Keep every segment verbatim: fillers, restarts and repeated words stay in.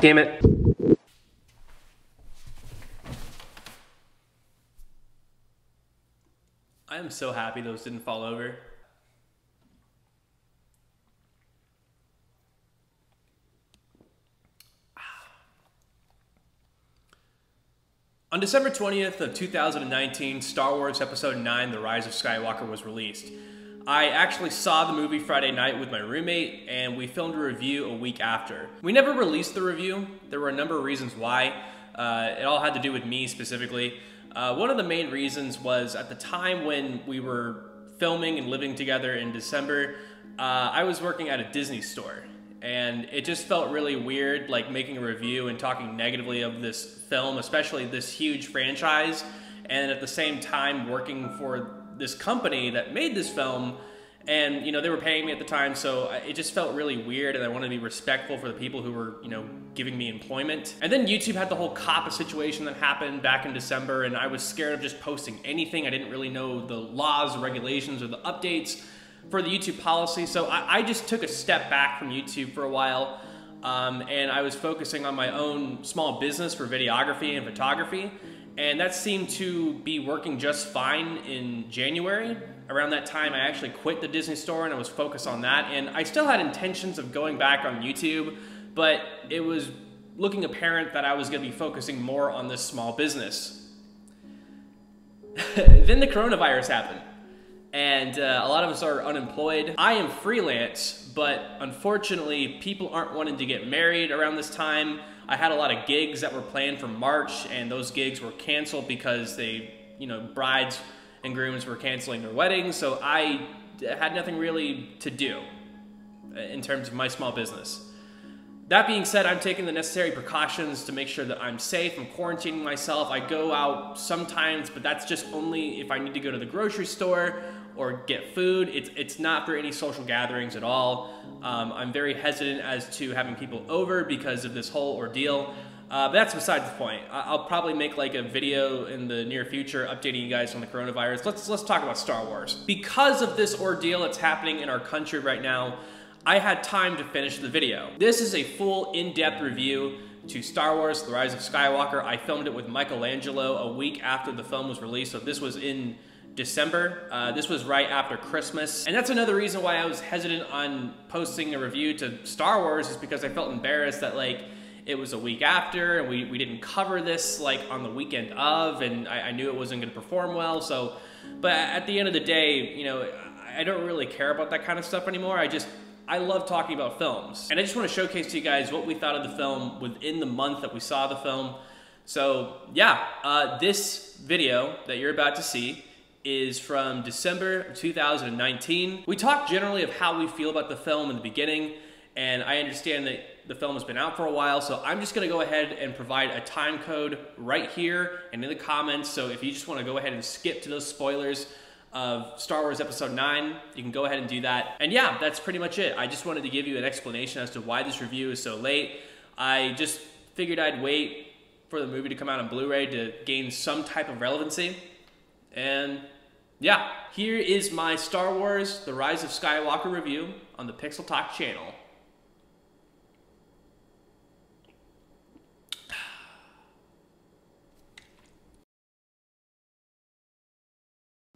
Damn it. I am so happy those didn't fall over. On December twentieth of two thousand nineteen, Star Wars Episode nine, The Rise of Skywalker was released. I actually saw the movie Friday night with my roommate, and we filmed a review a week after. We never released the review. There were a number of reasons why. Uh, it all had to do with me specifically. Uh, one of the main reasons was at the time when we were filming and living together in December, uh, I was working at a Disney store. And it just felt really weird, like making a review and talking negatively of this film, especially this huge franchise, and at the same time working for this company that made this film. And you know, they were paying me at the time, so it just felt really weird, and I wanted to be respectful for the people who were, you know, giving me employment. And then YouTube had the whole COPPA situation that happened back in December, and I was scared of just posting anything. I didn't really know the laws, regulations, or the updates for the YouTube policy, so I, I just took a step back from YouTube for a while, um, and I was focusing on my own small business for videography and photography, and that seemed to be working just fine in January. Around that time, I actually quit the Disney store and I was focused on that, and I still had intentions of going back on YouTube, but it was looking apparent that I was going to be focusing more on this small business. Then the coronavirus happened. And uh, a lot of us are unemployed. I am freelance, but unfortunately, people aren't wanting to get married around this time. I had a lot of gigs that were planned for March, and those gigs were canceled because they, you know, brides and grooms were canceling their weddings, so I had nothing really to do in terms of my small business. That being said, I'm taking the necessary precautions to make sure that I'm safe. I'm quarantining myself. I go out sometimes, but that's just only if I need to go to the grocery store or get food. It's, it's not for any social gatherings at all. Um, I'm very hesitant as to having people over because of this whole ordeal, uh, but that's beside the point. I'll probably make like a video in the near future updating you guys on the coronavirus. Let's, let's talk about Star Wars. Because of this ordeal that's happening in our country right now, I had time to finish the video. This is a full in-depth review to Star Wars The Rise of Skywalker. I filmed it with Michelangelo a week after the film was released, so this was in December. Uh, this was right after Christmas. And that's another reason why I was hesitant on posting a review to Star Wars, is because I felt embarrassed that like it was a week after, and we, we didn't cover this like on the weekend of, and I, I knew it wasn't gonna perform well, so. But at the end of the day, you know, I, I don't really care about that kind of stuff anymore. I just, I love talking about films. And I just want to showcase to you guys what we thought of the film within the month that we saw the film. So yeah, uh, this video that you're about to see is from December of two thousand nineteen. We talked generally of how we feel about the film in the beginning, and I understand that the film has been out for a while, so I'm just gonna go ahead and provide a time code right here and in the comments. So if you just want to go ahead and skip to those spoilers of Star Wars Episode nine, you can go ahead and do that. And yeah, that's pretty much it. I just wanted to give you an explanation as to why this review is so late. I just figured I'd wait for the movie to come out on Blu-ray to gain some type of relevancy. And yeah, here is my Star Wars The Rise of Skywalker review on the Pixel Talk channel.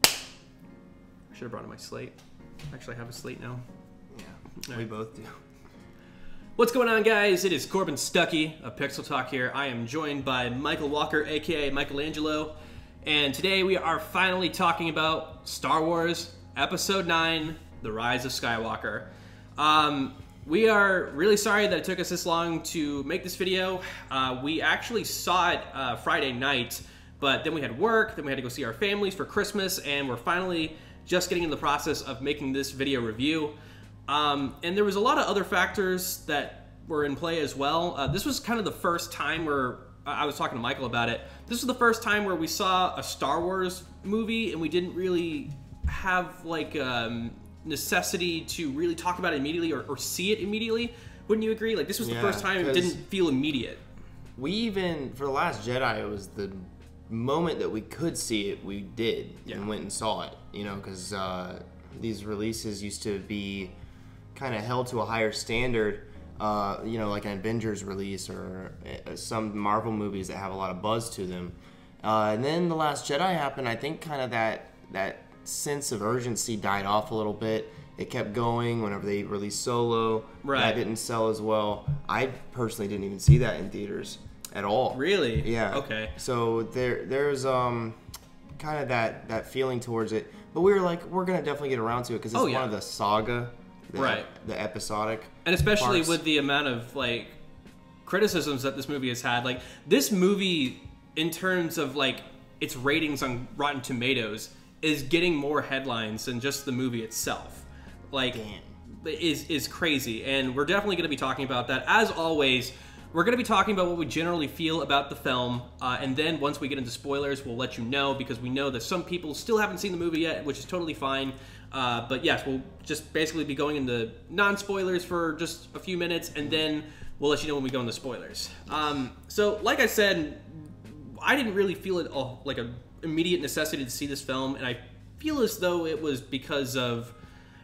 I should have brought in my slate. Actually, I have a slate now. Yeah, we both do. What's going on, guys? It is Corbin Stuckey of Pixel Talk here. I am joined by Michael Walker, aka Michelangelo, and today we are finally talking about Star Wars Episode nine, The Rise of Skywalker. Um, we are really sorry that it took us this long to make this video. Uh, we actually saw it uh, Friday night, but then we had work, then we had to go see our families for Christmas, and we're finally just getting in the process of making this video review. Um, and there was a lot of other factors that were in play as well. Uh, this was kind of the first time where, I was talking to Michael about it, this was the first time where we saw a Star Wars movie and we didn't really have like um, necessity to really talk about it immediately or, or see it immediately. Wouldn't you agree? Like this was yeah, the first time it didn't feel immediate. We even, for The Last Jedi, it was the moment that we could see it, we did yeah. and went and saw it, you know, because uh, these releases used to be kind of held to a higher standard uh, you know, like an Avengers release or some Marvel movies that have a lot of buzz to them. Uh, and then The Last Jedi happened. I think kind of that that sense of urgency died off a little bit. It kept going whenever they released Solo. Right. That didn't sell as well. I personally didn't even see that in theaters at all. Really? Yeah. Okay. So there, there's um, kind of that, that feeling towards it. But we were like, we're going to definitely get around to it because it's oh, yeah. one of the saga, the, right. the episodic And especially parts. With the amount of, like, criticisms that this movie has had. Like, this movie, in terms of, like, its ratings on Rotten Tomatoes, is getting more headlines than just the movie itself. Like, Damn. is is crazy, and we're definitely going to be talking about that. As always, we're going to be talking about what we generally feel about the film, uh, and then once we get into spoilers, we'll let you know, because we know that some people still haven't seen the movie yet, which is totally fine. Uh, but yes, we'll just basically be going into non-spoilers for just a few minutes, and then we'll let you know when we go into spoilers. Um, so, like I said, I didn't really feel it all, like an immediate necessity to see this film, and I feel as though it was because of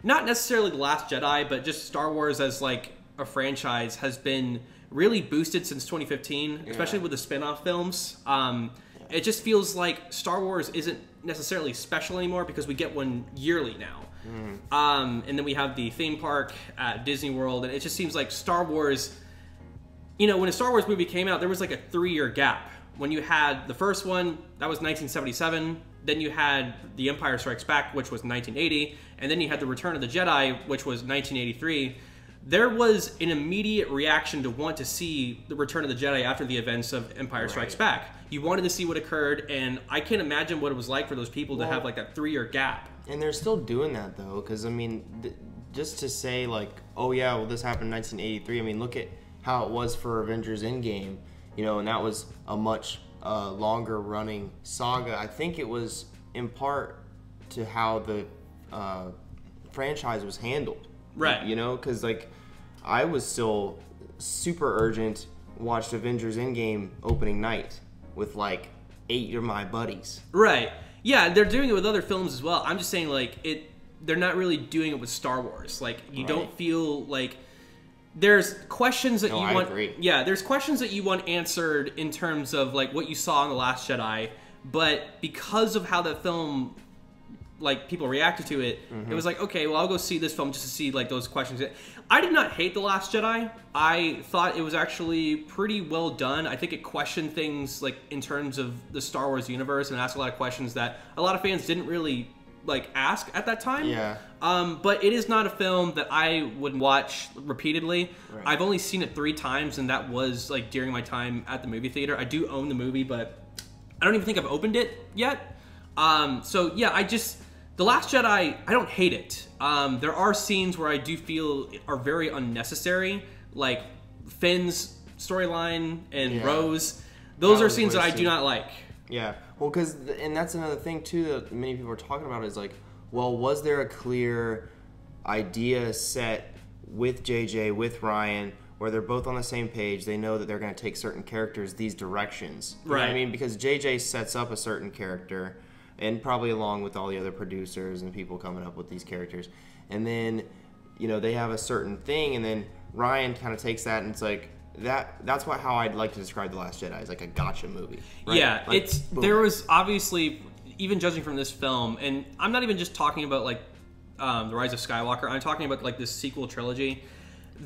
not necessarily The Last Jedi, but just Star Wars as, like, a franchise has been really boosted since twenty fifteen, yeah. especially with the spin-off films. Um, yeah. It just feels like Star Wars isn't necessarily special anymore because we get one yearly now. Mm. Um, and then we have the theme park at Disney World, and it just seems like Star Wars, you know, when a Star Wars movie came out, there was, like, a three-year gap. When you had the first one, that was nineteen seventy-seven. Then you had The Empire Strikes Back, which was nineteen eighty. And then you had The Return of the Jedi, which was nineteen eighty-three. There was an immediate reaction to want to see The Return of the Jedi after the events of Empire right. Strikes Back. You wanted to see what occurred, and I can't imagine what it was like for those people well, to have, like, that three-year gap. And they're still doing that, though, because, I mean, th just to say, like, oh, yeah, well, this happened in nineteen eighty-three. I mean, look at how it was for Avengers Endgame, you know, and that was a much Uh, longer running saga. I think it was in part to how the uh, franchise was handled, right? You know, because like I was still super urgent. Watched Avengers Endgame opening night with like eight of my buddies. Right. Yeah, they're doing it with other films as well. I'm just saying, like it, they're not really doing it with Star Wars. Like you right. don't feel like. There's questions that no, you I want agree. Yeah, there's questions that you want answered in terms of like what you saw in The Last Jedi, but because of how that film like people reacted to it, mm-hmm. it was like, okay, well I'll go see this film just to see like those questions. I did not hate The Last Jedi. I thought it was actually pretty well done. I think it questioned things like in terms of the Star Wars universe and asked a lot of questions that a lot of fans didn't really like ask at that time. Yeah. Um, but it is not a film that I would watch repeatedly. Right. I've only seen it three times, and that was like during my time at the movie theater. I do own the movie, but I don't even think I've opened it yet. Um, so yeah, I just The Last Jedi, I don't hate it. Um, there are scenes where I do feel are very unnecessary, like Finn's storyline and yeah. Rose. Those that are scenes that I do not like. Yeah. Well, because, and that's another thing, too, that many people are talking about is, like, well, was there a clear idea set with J J, with Rian, where they're both on the same page, they know that they're going to take certain characters these directions? You right. know what I mean? Because J J sets up a certain character, and probably along with all the other producers and people coming up with these characters. And then, you know, they have a certain thing, and then Rian kind of takes that and it's like, That that's what how I'd like to describe The Last Jedi, is like a gotcha movie. Right? Yeah, like, it's boom. There was obviously, even judging from this film, and I'm not even just talking about like um, The Rise of Skywalker. I'm talking about like this sequel trilogy.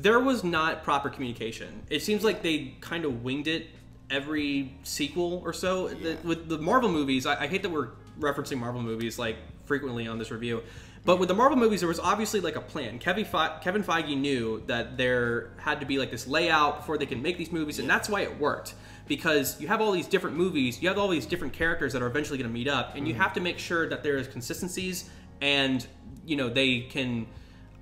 There was not proper communication. It seems like they kind of winged it every sequel or so. Yeah. The, with the Marvel movies, I, I hate that we're referencing Marvel movies like frequently on this review. But with the Marvel movies, there was obviously, like, a plan. Kevin Fe Kevin Feige knew that there had to be, like, this layout before they can make these movies, and that's why it worked. Because you have all these different movies, you have all these different characters that are eventually going to meet up, and you have to make sure that there is consistencies and, you know, they can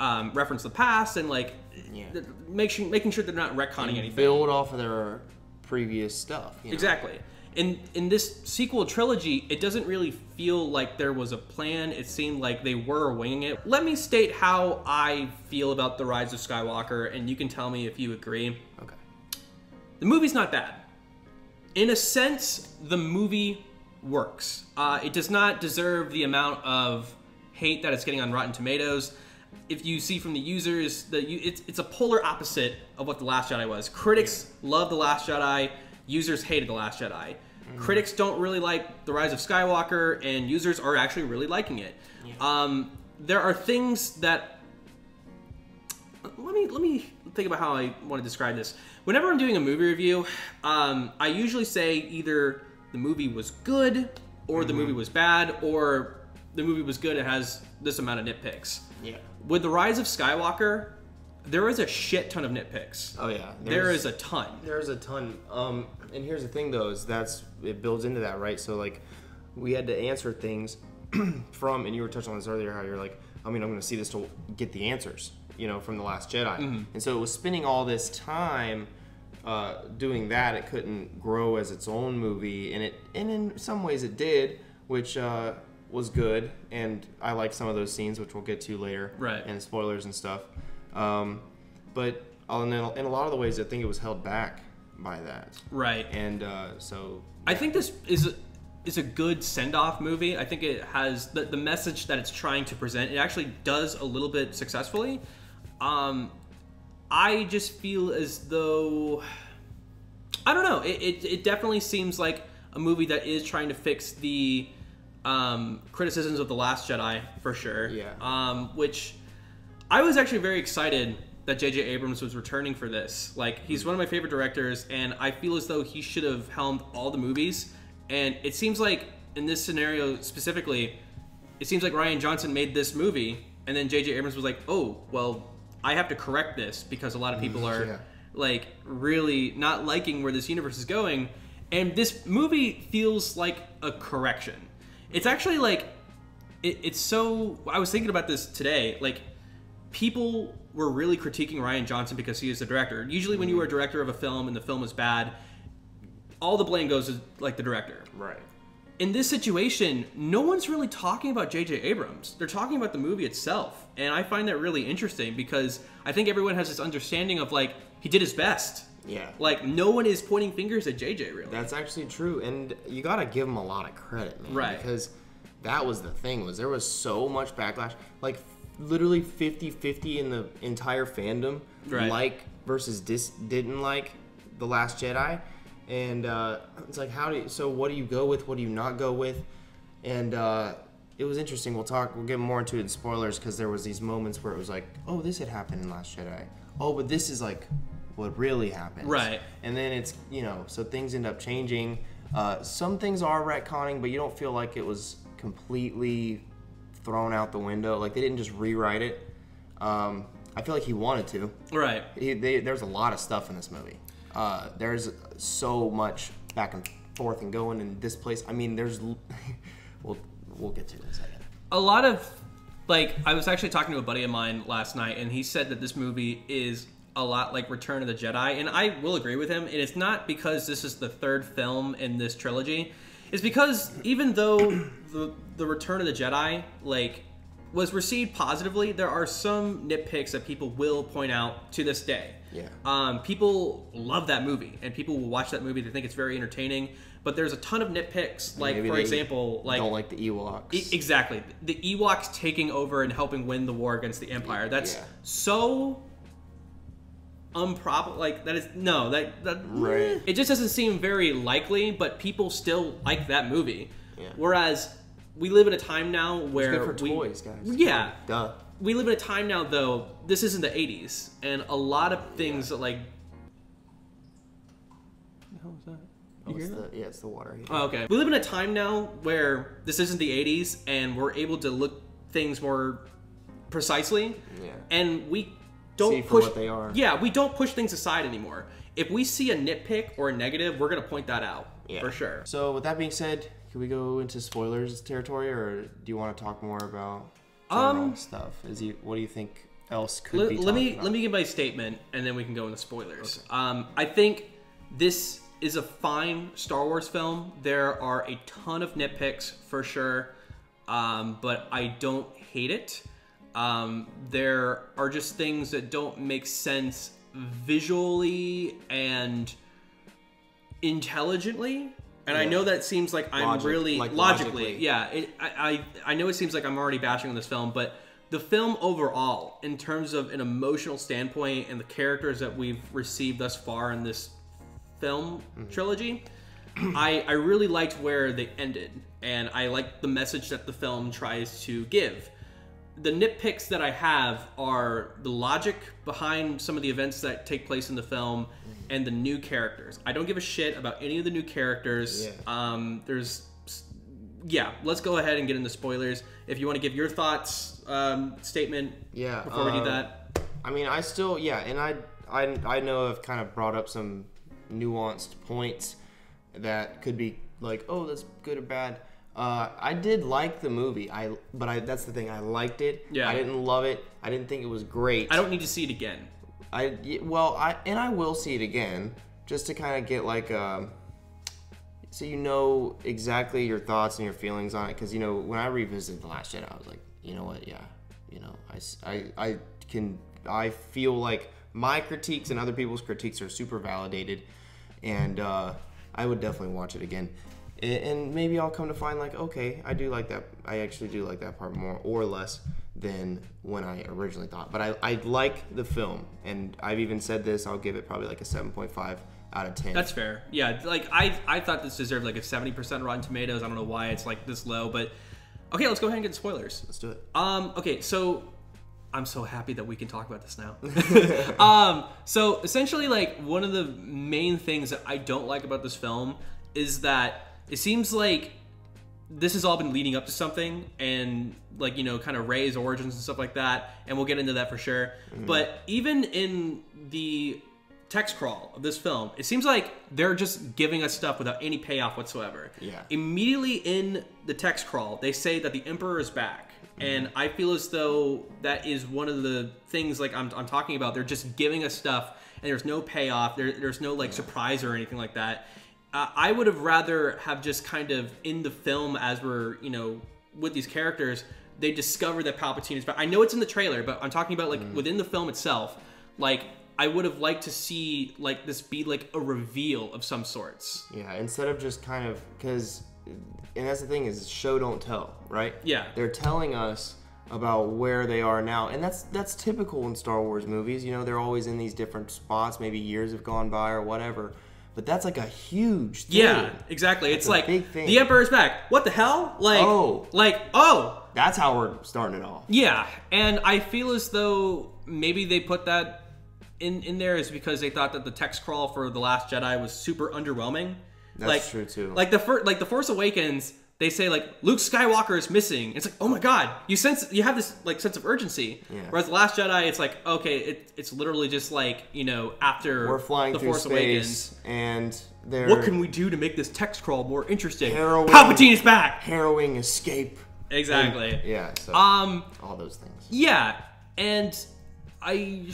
um, reference the past and, like, yeah. make sure, making sure they're not retconning and anything. Build off of their previous stuff. You know? Exactly. In, in this sequel trilogy, it doesn't really feel like there was a plan. It seemed like they were winging it. Let me state how I feel about The Rise of Skywalker, and you can tell me if you agree. Okay. The movie's not bad. In a sense, the movie works. Uh, it does not deserve the amount of hate that it's getting on Rotten Tomatoes. if you see from the users, the it's it's a polar opposite of what The Last Jedi was. Critics yeah. love The Last Jedi, users hated The Last Jedi. Mm. Critics don't really like The Rise of Skywalker, and users are actually really liking it. Yeah. Um, there are things that let me let me think about how I want to describe this. Whenever I'm doing a movie review, um, I usually say either the movie was good, or mm-hmm. the movie was bad, or the movie was good. It has this amount of nitpicks. Yeah. With The Rise of Skywalker, there is a shit ton of nitpicks. Oh yeah, there's, there is a ton. There is a ton. Um, and here's the thing, though, is that's it builds into that, right? So like, we had to answer things from, and you were touching on this earlier, how you're like, I mean, I'm going to see this to get the answers, you know, from The Last Jedi. Mm-hmm. And so it was spending all this time uh, doing that. It couldn't grow as its own movie, and it, and in some ways it did, which. Uh, was good, and I like some of those scenes, which we'll get to later, right? And spoilers and stuff. Um, but in a lot of the ways, I think it was held back by that, right? And uh, so yeah. I think this is a, is a good send-off movie. I think it has the, the message that it's trying to present. It actually does a little bit successfully. Um, I just feel as though I don't know. It, it it definitely seems like a movie that is trying to fix the Um, criticisms of The Last Jedi, for sure. Yeah. Um, which I was actually very excited that J J. Abrams was returning for this. Like, he's mm-hmm. one of my favorite directors, and I feel as though he should have helmed all the movies. And it seems like, in this scenario specifically, it seems like Rian Johnson made this movie, and then J J. Abrams was like, oh, well, I have to correct this, because a lot of people are, yeah. like, really not liking where this universe is going. And this movie feels like a correction. It's actually like, it, it's so, I was thinking about this today, like, people were really critiquing Rian Johnson because he is the director. Usually when you are a director of a film and the film is bad, all the blame goes to, like, the director. Right. In this situation, no one's really talking about J J. Abrams. They're talking about the movie itself, and I find that really interesting because I think everyone has this understanding of, like, he did his best. Yeah. Like, no one is pointing fingers at J J, really. That's actually true, and you gotta give him a lot of credit, man. Right. Because that was the thing, was there was so much backlash. Like, literally fifty fifty in the entire fandom, right. like versus dis didn't like The Last Jedi. And uh, it's like, how do you, so what do you go with, what do you not go with? And uh, it was interesting, we'll talk, we'll get more into it in spoilers, because there was these moments where it was like, oh, this had happened in Last Jedi. Oh, but this is like... what really happens. Right. And then it's, you know, so things end up changing. Uh, some things are retconning, but you don't feel like it was completely thrown out the window. Like, they didn't just rewrite it. Um, I feel like he wanted to. Right. He, they, there's a lot of stuff in this movie. Uh, there's so much back and forth and going in this place. I mean, there's... we'll, we'll get to it in a second. A lot of... Like, I was actually talking to a buddy of mine last night, and he said that this movie is... a lot like Return of the Jedi, and I will agree with him, and it's not because this is the third film in this trilogy. It's because even though the, the Return of the Jedi, like, was received positively, there are some nitpicks that people will point out to this day. Yeah. Um, people love that movie, and people will watch that movie, they think it's very entertaining, but there's a ton of nitpicks, like, maybe for example... like don't like the Ewoks. E exactly. The Ewoks taking over and helping win the war against the Empire. That's yeah. so... Unprobable, like that is no, that, that right. it just doesn't seem very likely, but people still like that movie. Yeah. Whereas we live in a time now where it's good for we, toys, guys. Yeah, like, duh. We live in a time now though. This isn't the eighties, and a lot of things yeah. that like. How was that? You oh, hear that? The, yeah, it's the water. Yeah. Oh, okay. We live in a time now where this isn't the eighties, and we're able to look things more precisely. Yeah. And we. Don't see for push, what they are. Yeah, we don't push things aside anymore. If we see a nitpick or a negative, we're going to point that out yeah. for sure. So with that being said, can we go into spoilers territory, or do you want to talk more about um, stuff? Is he, what do you think else could let, be let me about? Let me give my statement, and then we can go into spoilers. Okay. Um, I think this is a fine Star Wars film. There are a ton of nitpicks for sure, um, but I don't hate it. Um, there are just things that don't make sense visually and intelligently. And yeah. I know that seems like I'm Logic, really... Like logically, logically. Yeah. It, I, I, I know it seems like I'm already bashing on this film, but the film overall, in terms of an emotional standpoint and the characters that we've received thus far in this film mm-hmm. trilogy, I, I really liked where they ended, and I liked the message that the film tries to give. The nitpicks that I have are the logic behind some of the events that take place in the film and the new characters. I don't give a shit about any of the new characters. Yeah. Um, there's, yeah, let's go ahead and get into spoilers. If you want to give your thoughts, um, statement yeah, before um, we do that. I mean, I still, yeah, and I, I, I know I've kind of brought up some nuanced points that could be like, oh, that's good or bad. Uh, I did like the movie, I but I, that's the thing. I liked it. Yeah. I didn't love it. I didn't think it was great. I don't need to see it again. I well, I and I will see it again just to kind of get like a, so you know exactly your thoughts and your feelings on it, because you know when I revisited The Last Jedi, I was like, you know what, yeah, you know, I, I, I can I feel like my critiques and other people's critiques are super validated, and uh, I would definitely watch it again. And maybe I'll come to find like, okay, I do like that. I actually do like that part more or less than when I originally thought. But I, I like the film, and I've even said this. I'll give it probably like a seven point five out of ten. That's fair. Yeah, like I, I thought this deserved like a seventy percent Rotten Tomatoes. I don't know why it's like this low, but okay, let's go ahead and get spoilers. Let's do it. Um, okay, so I'm so happy that we can talk about this now. um, so essentially, like one of the main things that I don't like about this film is that it seems like this has all been leading up to something, and like, you know, kind of Rey's origins and stuff like that, and we'll get into that for sure. Mm-hmm. But even in the text crawl of this film, it seems like they're just giving us stuff without any payoff whatsoever. Yeah. Immediately in the text crawl, they say that the Emperor is back. Mm-hmm. And I feel as though that is one of the things like I'm, I'm talking about. They're just giving us stuff, and there's no payoff. There, there's no like yeah. surprise or anything like that. Uh, I would have rather have just kind of in the film as we're, you know, with these characters, they discover that Palpatine is back. I know it's in the trailer, but I'm talking about like mm. within the film itself, like I would have liked to see like this be like a reveal of some sorts. Yeah, instead of just kind of, because, and that's the thing is show don't tell, right? Yeah. They're telling us about where they are now, and that's that's typical in Star Wars movies. You know, they're always in these different spots, maybe years have gone by or whatever. But that's like a huge thing. Yeah, exactly. That's it's like big thing. The Emperor's back. What the hell? Like, oh, like oh, that's how we're starting it off. Yeah, and I feel as though maybe they put that in in there is because they thought that the text crawl for The Last Jedi was super underwhelming. That's like, true too. Like the first, like The Force Awakens, they say like Luke Skywalker is missing. It's like, oh my god, you sense you have this like sense of urgency. Yeah. Whereas The Last Jedi, it's like okay, it, it's literally just like you know after we're flying the through Force space Awakens, and they're what can we do to make this text crawl more interesting? Harrowing, Palpatine is back. Harrowing escape. Exactly. And, yeah. So um, all those things. Yeah, and I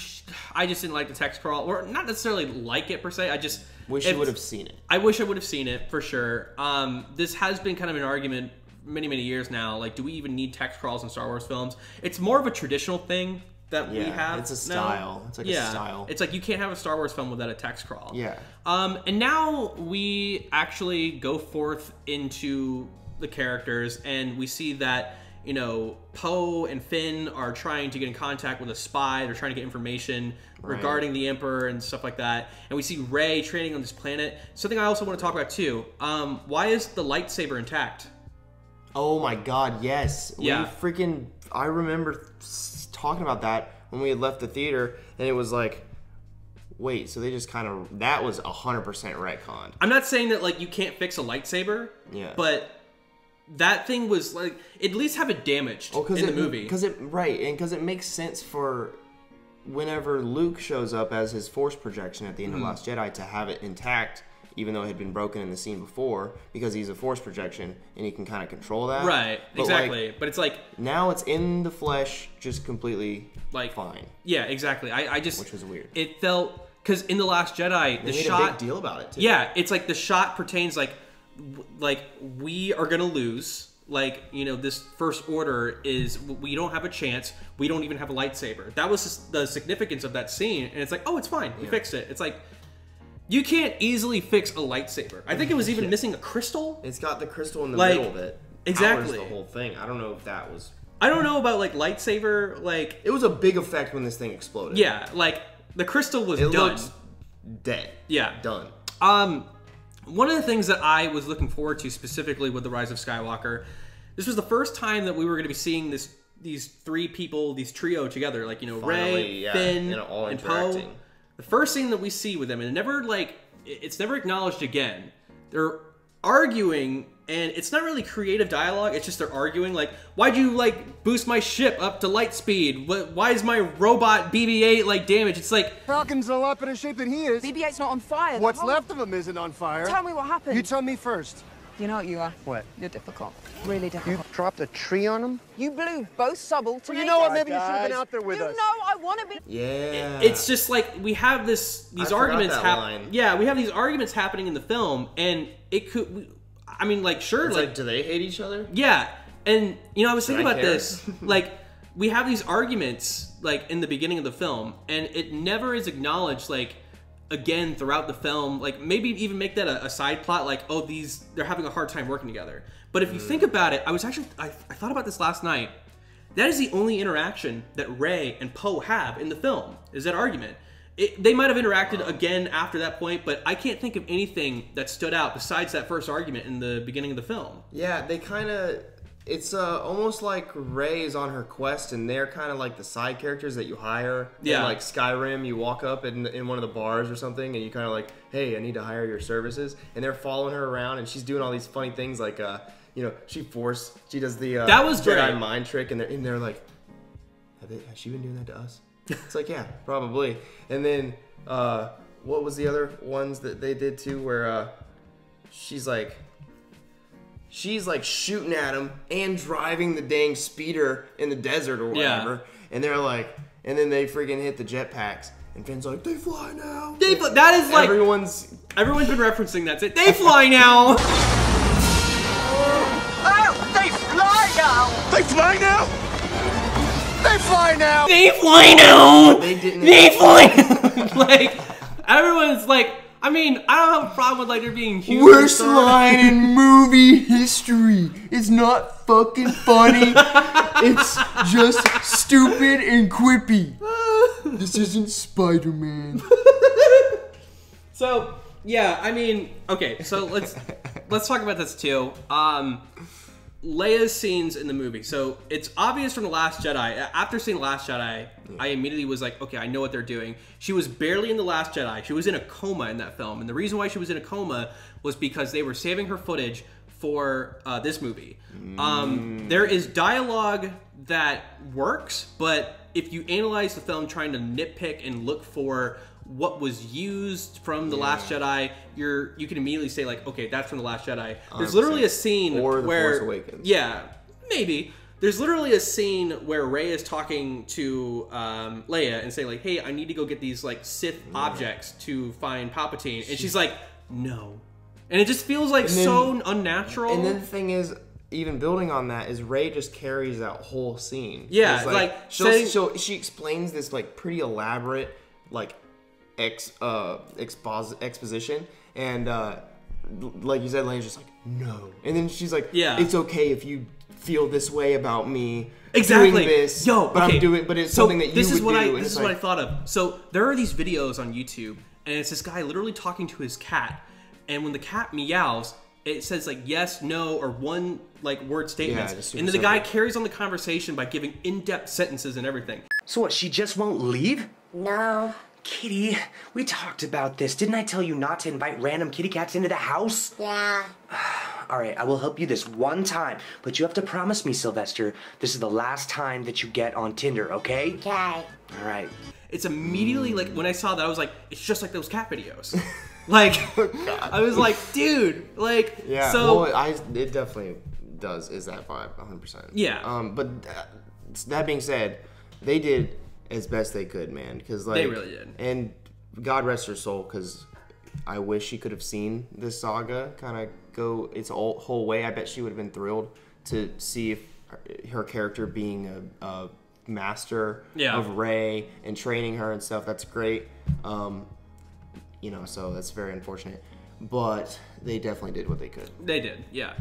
I just didn't like the text crawl, or not necessarily like it per se. I just wish you would have seen it. I wish I would have seen it for sure. Um, this has been kind of an argument many, many years now. Like, do we even need text crawls in Star Wars films? It's more of a traditional thing that yeah, we have. It's a style. Now. It's like yeah. a style. It's like you can't have a Star Wars film without a text crawl. Yeah. Um, and now we actually go forth into the characters, and we see that you know Poe and Finn are trying to get in contact with a spy. They're trying to get information right. regarding the Emperor and stuff like that. And we see Rey training on this planet. Something I also want to talk about too. Um, why is the lightsaber intact? Oh my God! Yes. Yeah. We freaking. I remember talking about that when we had left the theater, and it was like, wait. So they just kind of that was a hundred percent retconned. I'm not saying that like you can't fix a lightsaber. Yeah. But that thing was like at least have it damaged oh, in the it, movie because it right and because it makes sense for whenever Luke shows up as his force projection at the end mm. of Last Jedi to have it intact even though it had been broken in the scene before because he's a force projection and he can kind of control that right but exactly like, but it's like now it's in the flesh just completely like fine yeah exactly I, I just which was weird it felt because in The Last Jedi they the made shot a big deal about it too. Yeah it's like the shot pertains like like we are gonna lose like you know this first order is we don't have a chance we don't even have a lightsaber that was just the significance of that scene and it's like oh it's fine we yeah. fixed it it's like you can't easily fix a lightsaber I think it was even missing a crystal it's got the crystal in the like, middle of it exactly the whole thing I don't know if that was I don't know about, like, lightsaber, like... It was a big effect when this thing exploded. Yeah, like, the crystal was it done. Dead. Yeah. Done. Um, one of the things that I was looking forward to specifically with The Rise of Skywalker, this was the first time that we were going to be seeing this, these three people, these trio together. Like, you know, Finally, Rey, yeah, Finn, and, all and Poe. The first thing that we see with them, and it never, like, it's never acknowledged again. They're arguing... And it's not really creative dialogue, it's just they're arguing, like, why'd you, like, boost my ship up to light speed? What, why is my robot B B eight, like, damaged? It's like... Falcon's a lot better shape than he is. B B eight's not on fire. What's left of him isn't on fire. Tell me what happened. You tell me first. You know what you are? What? You're difficult. Really difficult. You dropped a tree on him? You blew both subtle to well, you know what? Maybe guys. you should have been out there with you us. You know I want to be... Yeah. It, it's just, like, we have this... These I arguments happening. Yeah, we have these arguments happening in the film, and it could... We, I mean, like, sure, it's like, like... Do they hate each other? Yeah. And, you know, I was thinking about this. Like, we have these arguments, like, in the beginning of the film, and it never is acknowledged, like, again throughout the film. Like, maybe even make that a, a side plot, like, oh, these... They're having a hard time working together. But if mm. you think about it, I was actually... I, I thought about this last night. That is the only interaction that Rey and Poe have in the film, is that argument. It, they might have interacted again after that point, but I can't think of anything that stood out besides that first argument in the beginning of the film. Yeah, they kind of... It's uh, almost like Rey is on her quest, and they're kind of like the side characters that you hire. Yeah. In, like, Skyrim, you walk up in, in one of the bars or something, and you kind of like, hey, I need to hire your services. And they're following her around, and she's doing all these funny things like, uh, you know, she force... She does the uh, that was Jedi great. mind trick, and they're in there like, have, they, has she been doing that to us? It's like, yeah, probably. And then, uh, what was the other ones that they did too, where, uh, she's like, she's like shooting at him and driving the dang speeder in the desert or whatever. Yeah. And they're like, and then they freaking hit the jetpacks. And Finn's like, they fly now. They fly. That is like, everyone's, everyone's been referencing that. They fly now. Oh, they fly now. They fly now. They fly now! They fly now! They didn't. They fly now! Like, everyone's like, I mean, I don't have a problem with, like, there being huge. Worst line in movie history. It's not fucking funny. It's just stupid and quippy. This isn't Spider-Man. So, yeah, I mean, okay, so let's let's talk about this too. Um... Leia's scenes in the movie. So it's obvious from The Last Jedi. After seeing The Last Jedi, I immediately was like, okay, I know what they're doing. She was barely in The Last Jedi. She was in a coma in that film. And the reason why she was in a coma was because they were saving her footage for uh, this movie. Um, mm. There is dialogue that works, but if you analyze the film trying to nitpick and look for what was used from The yeah. Last Jedi, you're you can immediately say, like, okay, that's from The Last Jedi. There's one hundred percent. Literally a scene or where... Or The Force Awakens. Yeah, maybe. There's literally a scene where Rey is talking to um, Leia and saying, like, hey, I need to go get these, like, Sith yeah. objects to find Palpatine. And she... she's like, no. And it just feels, like, then, so unnatural. And then the thing is... Even building on that is Rey just carries that whole scene. Yeah, like, like she'll, saying, she'll, she explains this like pretty elaborate like ex uh expos exposition, and uh, like you said, Leia's just like no, and then she's like, yeah, it's okay if you feel this way about me. Exactly. Doing this, Yo, but okay. I'm doing, but it's so something that you this would is what do. I, this is like, what I thought of. So there are these videos on YouTube, and it's this guy literally talking to his cat, and when the cat meows, it says like yes, no, or one like word statements, yeah, and then the guy carries on the conversation by giving in-depth sentences and everything. So what, she just won't leave? No. Kitty, we talked about this. Didn't I tell you not to invite random kitty cats into the house? Yeah. Alright, I will help you this one time, but you have to promise me, Sylvester, this is the last time that you get on Tinder, okay? Okay. Alright. It's immediately, like, when I saw that, I was like, it's just like those cat videos. Like, I was like, dude, like, yeah, so... Well, I, it definitely does, is that vibe, one hundred percent. Yeah. Um, but that, that being said, they did as best they could, man. Because like, they really did. And God rest her soul, because I wish she could have seen this saga kind of go its all, whole way. I bet she would have been thrilled to see if her, her character being a, a master yeah. of Rey and training her and stuff. That's great. Um... You know, so that's very unfortunate. But they definitely did what they could. They did, yeah.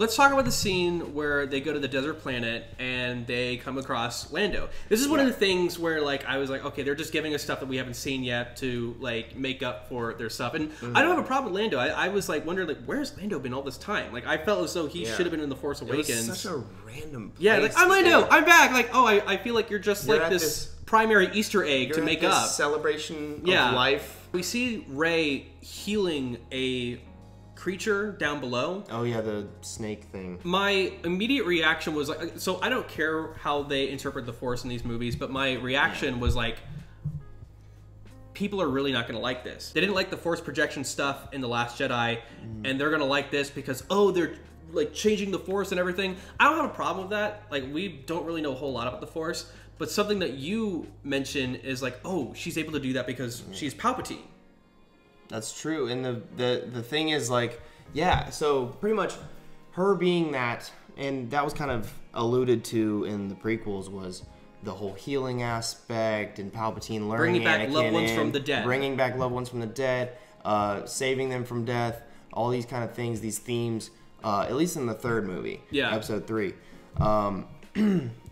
let's talk about the scene where they go to the desert planet and they come across Lando. This is one yeah. of the things where, like, I was like, okay, they're just giving us stuff that we haven't seen yet to, like, make up for their stuff. And mm. I don't have a problem with Lando. I, I was, like, wondering, like, where's Lando been all this time? Like, I felt as though he yeah. should have been in The Force Awakens. It was such a random place. Yeah, like, I'm Lando! I'm back! Like, oh, I, I feel like you're just, you're like, this, this primary Easter egg you're to make this up. Celebration yeah. of life. We see Rey healing a creature down below. Oh yeah, the snake thing. My immediate reaction was like, so I don't care how they interpret the Force in these movies, but my reaction was like, people are really not going to like this. They didn't like the Force projection stuff in The Last Jedi, mm. and they're going to like this because, oh, they're like changing the Force and everything. I don't have a problem with that. Like, we don't really know a whole lot about the Force. But something that you mention is like, oh, she's able to do that because she's Palpatine. That's true. And the, the, the thing is like, yeah, so pretty much her being that, and that was kind of alluded to in the prequels, was the whole healing aspect and Palpatine learning Bringing back Anakin loved ones in, from the dead. Bringing back loved ones from the dead, uh, saving them from death, all these kind of things, these themes, uh, at least in the third movie, yeah. episode three. Um,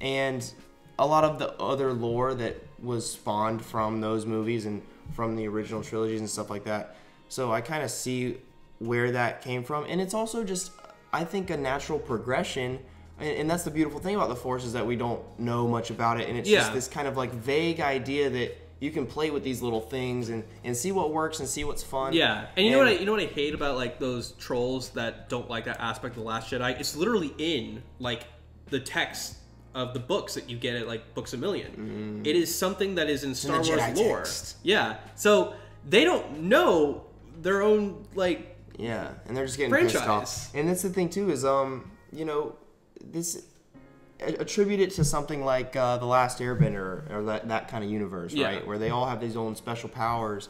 and... a lot of the other lore that was spawned from those movies and from the original trilogies and stuff like that. So I kind of see where that came from. And it's also just, I think, a natural progression. And that's the beautiful thing about the Force, is that we don't know much about it. And it's yeah. just this kind of like vague idea that you can play with these little things and, and see what works and see what's fun. Yeah, and you and, know what I you know what I hate about like those trolls that don't like that aspect of The Last Jedi? It's literally in like the text of the books that you get at like Books A Million. Mm. It is something that is in Star Wars Jedi lore. Text. Yeah. So they don't know their own like yeah, and they're just getting franchise. Pissed off. And that's the thing too, is um, you know, this attribute it to something like uh, The Last Airbender, or that that kind of universe, yeah. right? Where they all have these own special powers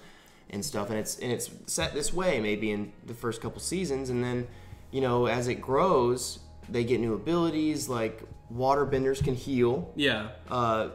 and stuff, and it's and it's set this way maybe in the first couple seasons, and then, you know, as it grows, they get new abilities. Like waterbenders can heal. Yeah. Uh,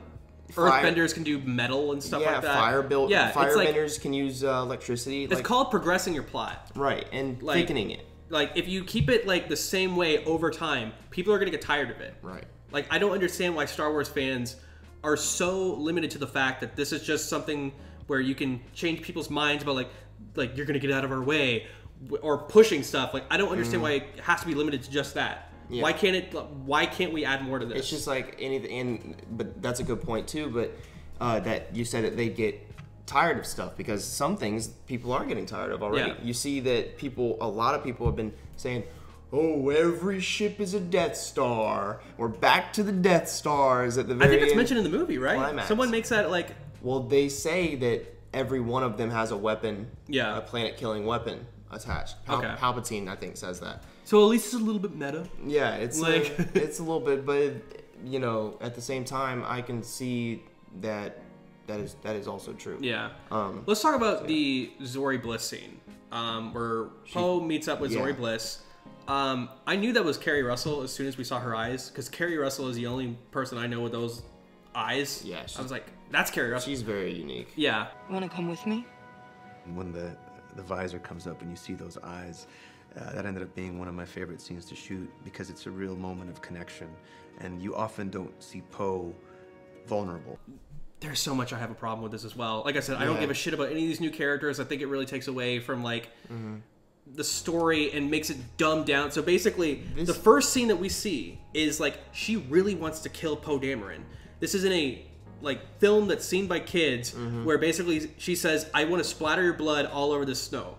Earthbenders can do metal and stuff yeah, like that. Fire build, yeah, firebenders like, can use uh, electricity. It's like, called progressing your plot. Right, and like, thickening it. Like, if you keep it like the same way over time, people are going to get tired of it. Right. Like, I don't understand why Star Wars fans are so limited to the fact that this is just something where you can change people's minds about like, like you're going to get out of our way, or pushing stuff. Like, I don't understand mm. why it has to be limited to just that. Yeah. Why can't it? Why can't we add more to this? It's just like anything. And, but that's a good point too. But uh, that you said that they get tired of stuff, because some things people are getting tired of already. Yeah. You see that people, a lot of people have been saying, "Oh, every ship is a Death Star. We're back to the Death Stars at the very." I think it's mentioned in the movie, right? Climax. Someone makes that like. Well, they say that every one of them has a weapon. Yeah. A planet-killing weapon attached. Pal okay. Palpatine, I think, says that. So at least it's a little bit meta. Yeah, it's like a, it's a little bit, but it, you know, at the same time, I can see that that is that is also true. Yeah. Um, Let's talk about so, the yeah. Zorii Bliss scene, um, where Poe meets up with yeah. Zorii Bliss. Um, I knew that was Keri Russell as soon as we saw her eyes, because Keri Russell is the only person I know with those eyes. Yeah. I was like, that's Keri Russell. She's very unique. Yeah. You want to come with me? When the the visor comes up and you see those eyes. Uh, that ended up being one of my favorite scenes to shoot, because it's a real moment of connection, and you often don't see Poe vulnerable. There's so much I have a problem with this as well. Like I said, yeah. I don't give a shit about any of these new characters. I think it really takes away from like mm-hmm. the story and makes it dumbed down. So basically, this... the first scene that we see is like she really wants to kill Poe Dameron. This isn't a like film that's seen by kids, mm-hmm. where basically she says, "I want to splatter your blood all over the snow."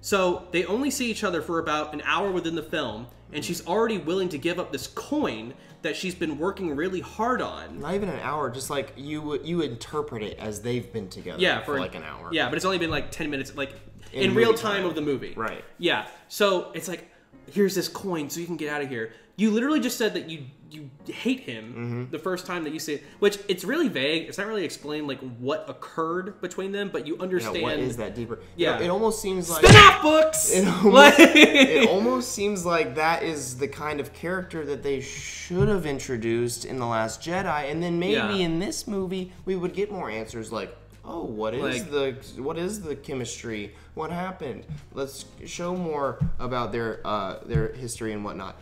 So they only see each other for about an hour within the film, and she's already willing to give up this coin that she's been working really hard on. Not even an hour, just like you you interpret it as they've been together yeah, for, for like an hour. Yeah, but it's only been like ten minutes, like in, in real time, time of the movie. Right. Yeah, so it's like, here's this coin so you can get out of here. You literally just said that you you hate him mm-hmm. the first time that you see it, which it's really vague. It's not really explained like what occurred between them, but you understand. Yeah, what is that deeper? Yeah, you know, it almost seems like spin-off books. It almost, it almost seems like that is the kind of character that they should have introduced in The Last Jedi, and then maybe yeah. in this movie we would get more answers like, oh, what is like, the what is the chemistry? What happened? Let's show more about their uh, their history and whatnot.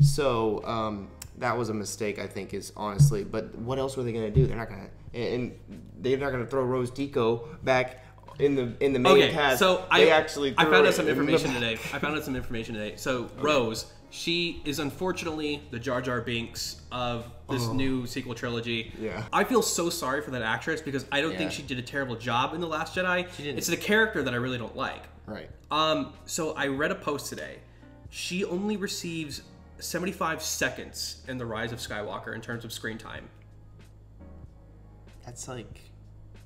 So um, that was a mistake, I think, is honestly. But what else were they gonna do? They're not gonna and they're not gonna throw Rose Tico back in the in the main okay, cast. So they I actually I found out some information today. I found out some information today. So okay. Rose. She is unfortunately the Jar Jar Binks of this oh. new sequel trilogy. Yeah. I feel so sorry for that actress because I don't yeah. think she did a terrible job in The Last Jedi. She didn't. It's the character that I really don't like. Right. Um. So I read a post today. She only receives seventy-five seconds in The Rise of Skywalker in terms of screen time. That's like...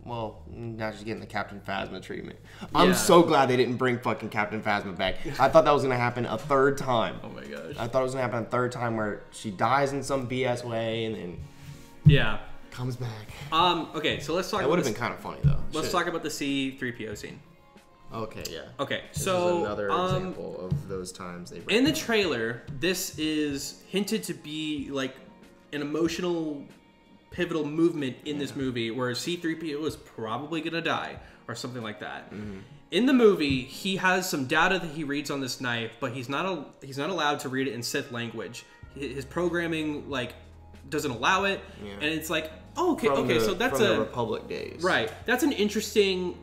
Well, now she's getting the Captain Phasma treatment. I'm yeah. so glad they didn't bring fucking Captain Phasma back. I thought that was gonna happen a third time. Oh my gosh. I thought it was gonna happen a third time where she dies in some B S way and then yeah comes back. Um. Okay, so let's talk. That would have been kind of funny though. Let's Shit. talk about the C three P O scene. Okay. Yeah. Okay. This so is another um, example of those times they. In the trailer, this is hinted to be like an emotional. pivotal movement in yeah. this movie where C three P O is probably gonna die or something like that. Mm-hmm. In the movie, he has some data that he reads on this knife, but he's not a, he's not allowed to read it in Sith language. His programming like doesn't allow it, yeah. and it's like oh, okay, from okay, the, so that's from a the Republic days, right? That's an interesting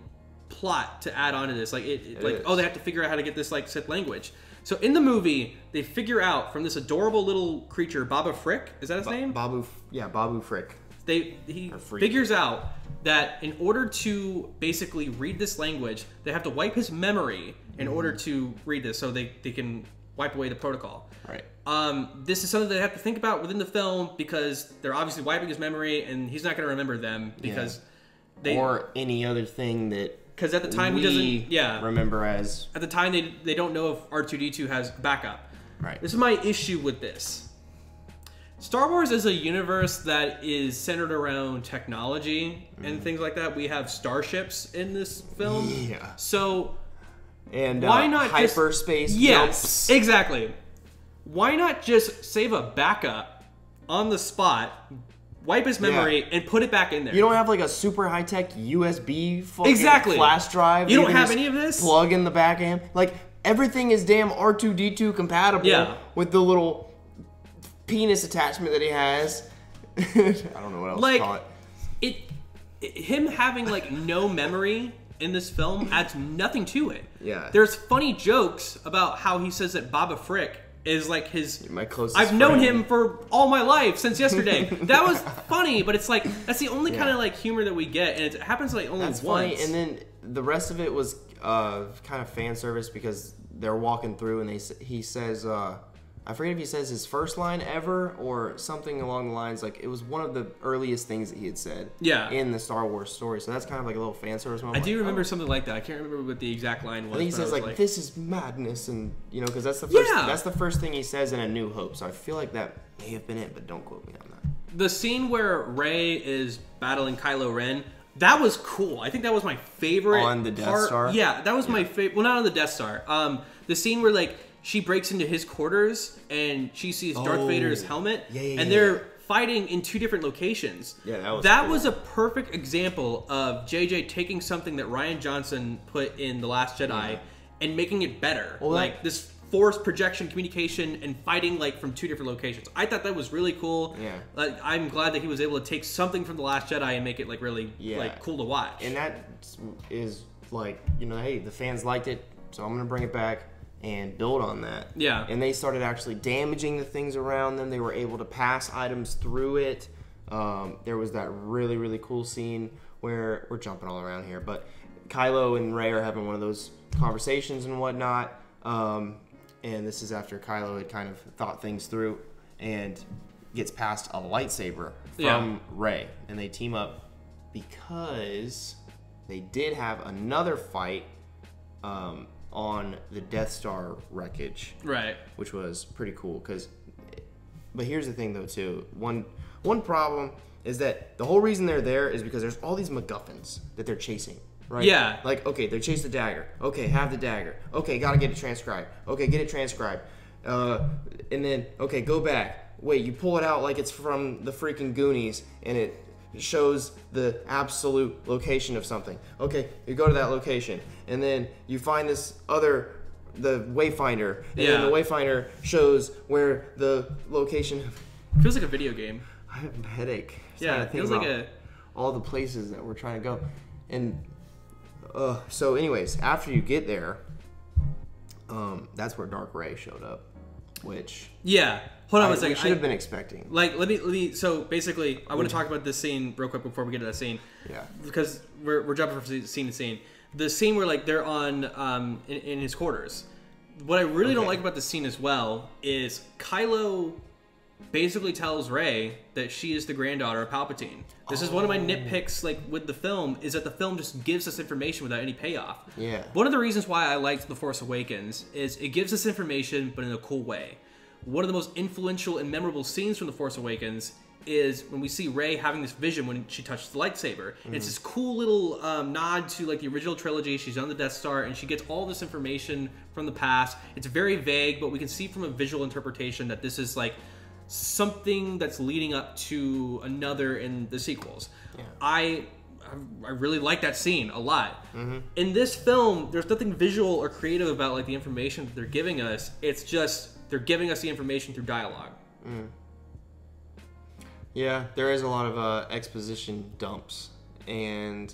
plot to add on to this. Like it, it, it like is. oh, they have to figure out how to get this like Sith language. So in the movie, they figure out from this adorable little creature, Baba Frick, is that his ba name? Babu, yeah, Babu Frick. They he figures out that in order to basically read this language, they have to wipe his memory in mm-hmm. order to read this, so they they can wipe away the protocol. Right. Um, this is something they have to think about within the film because they're obviously wiping his memory, and he's not going to remember them because yeah. they or any other thing that. Because at the time we he doesn't, yeah. remember as at the time they they don't know if R two D two has backup. Right. This is my issue with this. Star Wars is a universe that is centered around technology mm. and things like that. We have starships in this film. Yeah. So. And why uh, not hyperspace? Just, yes. Exactly. Why not just save a backup on the spot? Wipe his memory yeah. and put it back in there. You don't have like a super high tech U S B fucking exactly. flash drive. You don't you have any of this. Plug in the back end. Like everything is damn R two D two compatible yeah. with the little penis attachment that he has. I don't know what else. Like to call it. It, it, him having like no memory in this film adds nothing to it. Yeah. There's funny jokes about how he says that Baba Frick is like his... My closest I've friend. known him for all my life, since yesterday. That was funny, but it's like, that's the only yeah. kind of like humor that we get, and it happens like only that's once. Funny. And then the rest of it was uh, kind of fan service because they're walking through and they he says, uh, I forget if he says his first line ever or something along the lines, like it was one of the earliest things that he had said yeah. in the Star Wars story. So that's kind of like a little fan service moment. I like, do remember oh. something like that. I can't remember what the exact line was. I think he says like, like, this is madness. And you know, cause that's the first, yeah. that's the first thing he says in A New Hope. So I feel like that may have been it, but don't quote me on that. The scene where Rey is battling Kylo Ren, that was cool. I think that was my favorite On the Death part. Star? Yeah, that was yeah. my favorite. Well, not on the Death Star. Um, The scene where like, she breaks into his quarters and she sees Darth oh, Vader's helmet yeah, yeah, and they're yeah. fighting in two different locations. Yeah, that was That cool. was a perfect example of J J taking something that Rian Johnson put in The Last Jedi yeah. and making it better. Well, like that, this force projection communication and fighting like from two different locations. I thought that was really cool. Yeah. Like, I'm glad that he was able to take something from The Last Jedi and make it like really yeah. like cool to watch. And that is like, you know, hey, the fans liked it, so I'm going to bring it back and build on that. Yeah. And they started actually damaging the things around them. They were able to pass items through it. Um, there was that really, really cool scene where, we're jumping all around here, but Kylo and Rey are having one of those conversations and whatnot. Um, and this is after Kylo had kind of thought things through and gets passed a lightsaber from yeah. Rey. And they team up because they did have another fight um, on the Death Star wreckage, right? Which was pretty cool, because, but here's the thing though too, one one problem is that the whole reason they're there is because there's all these MacGuffins that they're chasing, right? Yeah. Like, okay, they chase the dagger. Okay, have the dagger. Okay, gotta get it transcribed. Okay, get it transcribed. Uh, and then, okay, go back. Wait, you pull it out like it's from the freaking Goonies, and it shows the absolute location of something. Okay, you go to that location, and then you find this other, the Wayfinder, and yeah. then the Wayfinder shows where the location. It feels like a video game. I have a headache. Just yeah, it feels like a... all the places that we're trying to go. And uh, so anyways, after you get there, um, that's where Dark Rey showed up, which... Yeah. Hold on I, a second. I should have been expecting. Like, let me, let me, so basically, I want to talk about this scene real quick before we get to that scene. Yeah. Because we're, we're jumping from scene to scene. The scene where, like, they're on, um, in, in his quarters. What I really okay. don't like about this scene as well is Kylo basically tells Rey that she is the granddaughter of Palpatine. This oh. is one of my nitpicks, like, with the film, is that the film just gives us information without any payoff. Yeah. One of the reasons why I liked The Force Awakens is it gives us information, but in a cool way. One of the most influential and memorable scenes from The Force Awakens is when we see Rey having this vision when she touches the lightsaber. Mm-hmm. And it's this cool little um, nod to like the original trilogy. She's on the Death Star and she gets all this information from the past. It's very vague, but we can see from a visual interpretation that this is like something that's leading up to another in the sequels. Yeah. I... I really like that scene a lot. Mm-hmm. In this film, there's nothing visual or creative about like the information that they're giving us. It's just they're giving us the information through dialogue. Mm. Yeah, there is a lot of uh, exposition dumps, and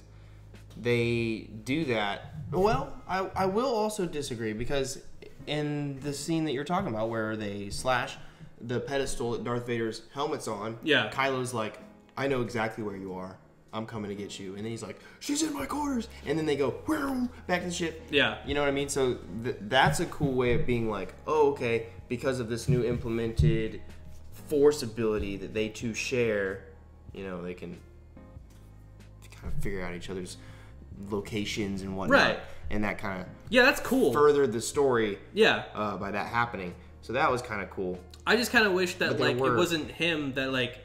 they do that. Well, I, I will also disagree, because in the scene that you're talking about where they slash the pedestal that Darth Vader's helmet's on, yeah. Kylo's like, I know exactly where you are. I'm coming to get you. And then he's like, she's in my quarters. And then they go, back to the ship. Yeah. You know what I mean? So th that's a cool way of being like, oh, okay, because of this new implemented force ability that they two share, you know, they can kind of figure out each other's locations and whatnot. Right. And that kind of yeah, that's cool. furthered the story yeah. uh, by that happening. So that was kind of cool. I just kind of wish that, like, were, it wasn't him that, like,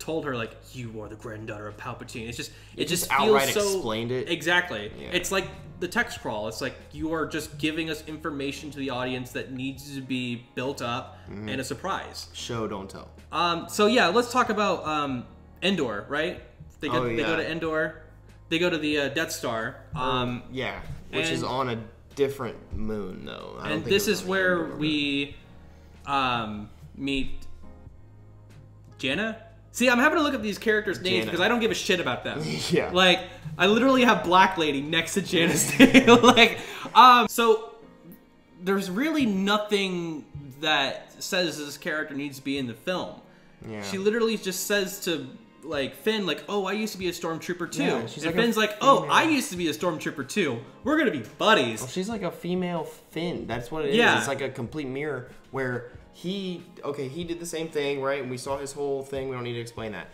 told her, like, you are the granddaughter of Palpatine. It's just, it, it just, just feels outright so... explained it. Exactly. Yeah. It's like the text crawl. It's like, you are just giving us information to the audience that needs to be built up mm-hmm. and a surprise. Show, don't tell. Um, so yeah, let's talk about um, Endor, right? They go, oh, yeah. they go to Endor. They go to the uh, Death Star. Um, oh, yeah, which and, is on a different moon, though. I and don't think this is where we um, meet Jannah. See, I'm having to look up these characters' names Jannah. because I don't give a shit about them. Yeah. Like, I literally have Black Lady next to Jannah's name. Like, um, so there's really nothing that says this character needs to be in the film. Yeah. She literally just says to, like, Finn, like, oh, I used to be a stormtrooper too. Yeah, she's and like Finn's like, oh, I used to be a stormtrooper too. We're gonna be buddies. Well, she's like a female Finn. That's what it is. Yeah. It's like a complete mirror where... He, okay, he did the same thing, right? And we saw his whole thing. We don't need to explain that.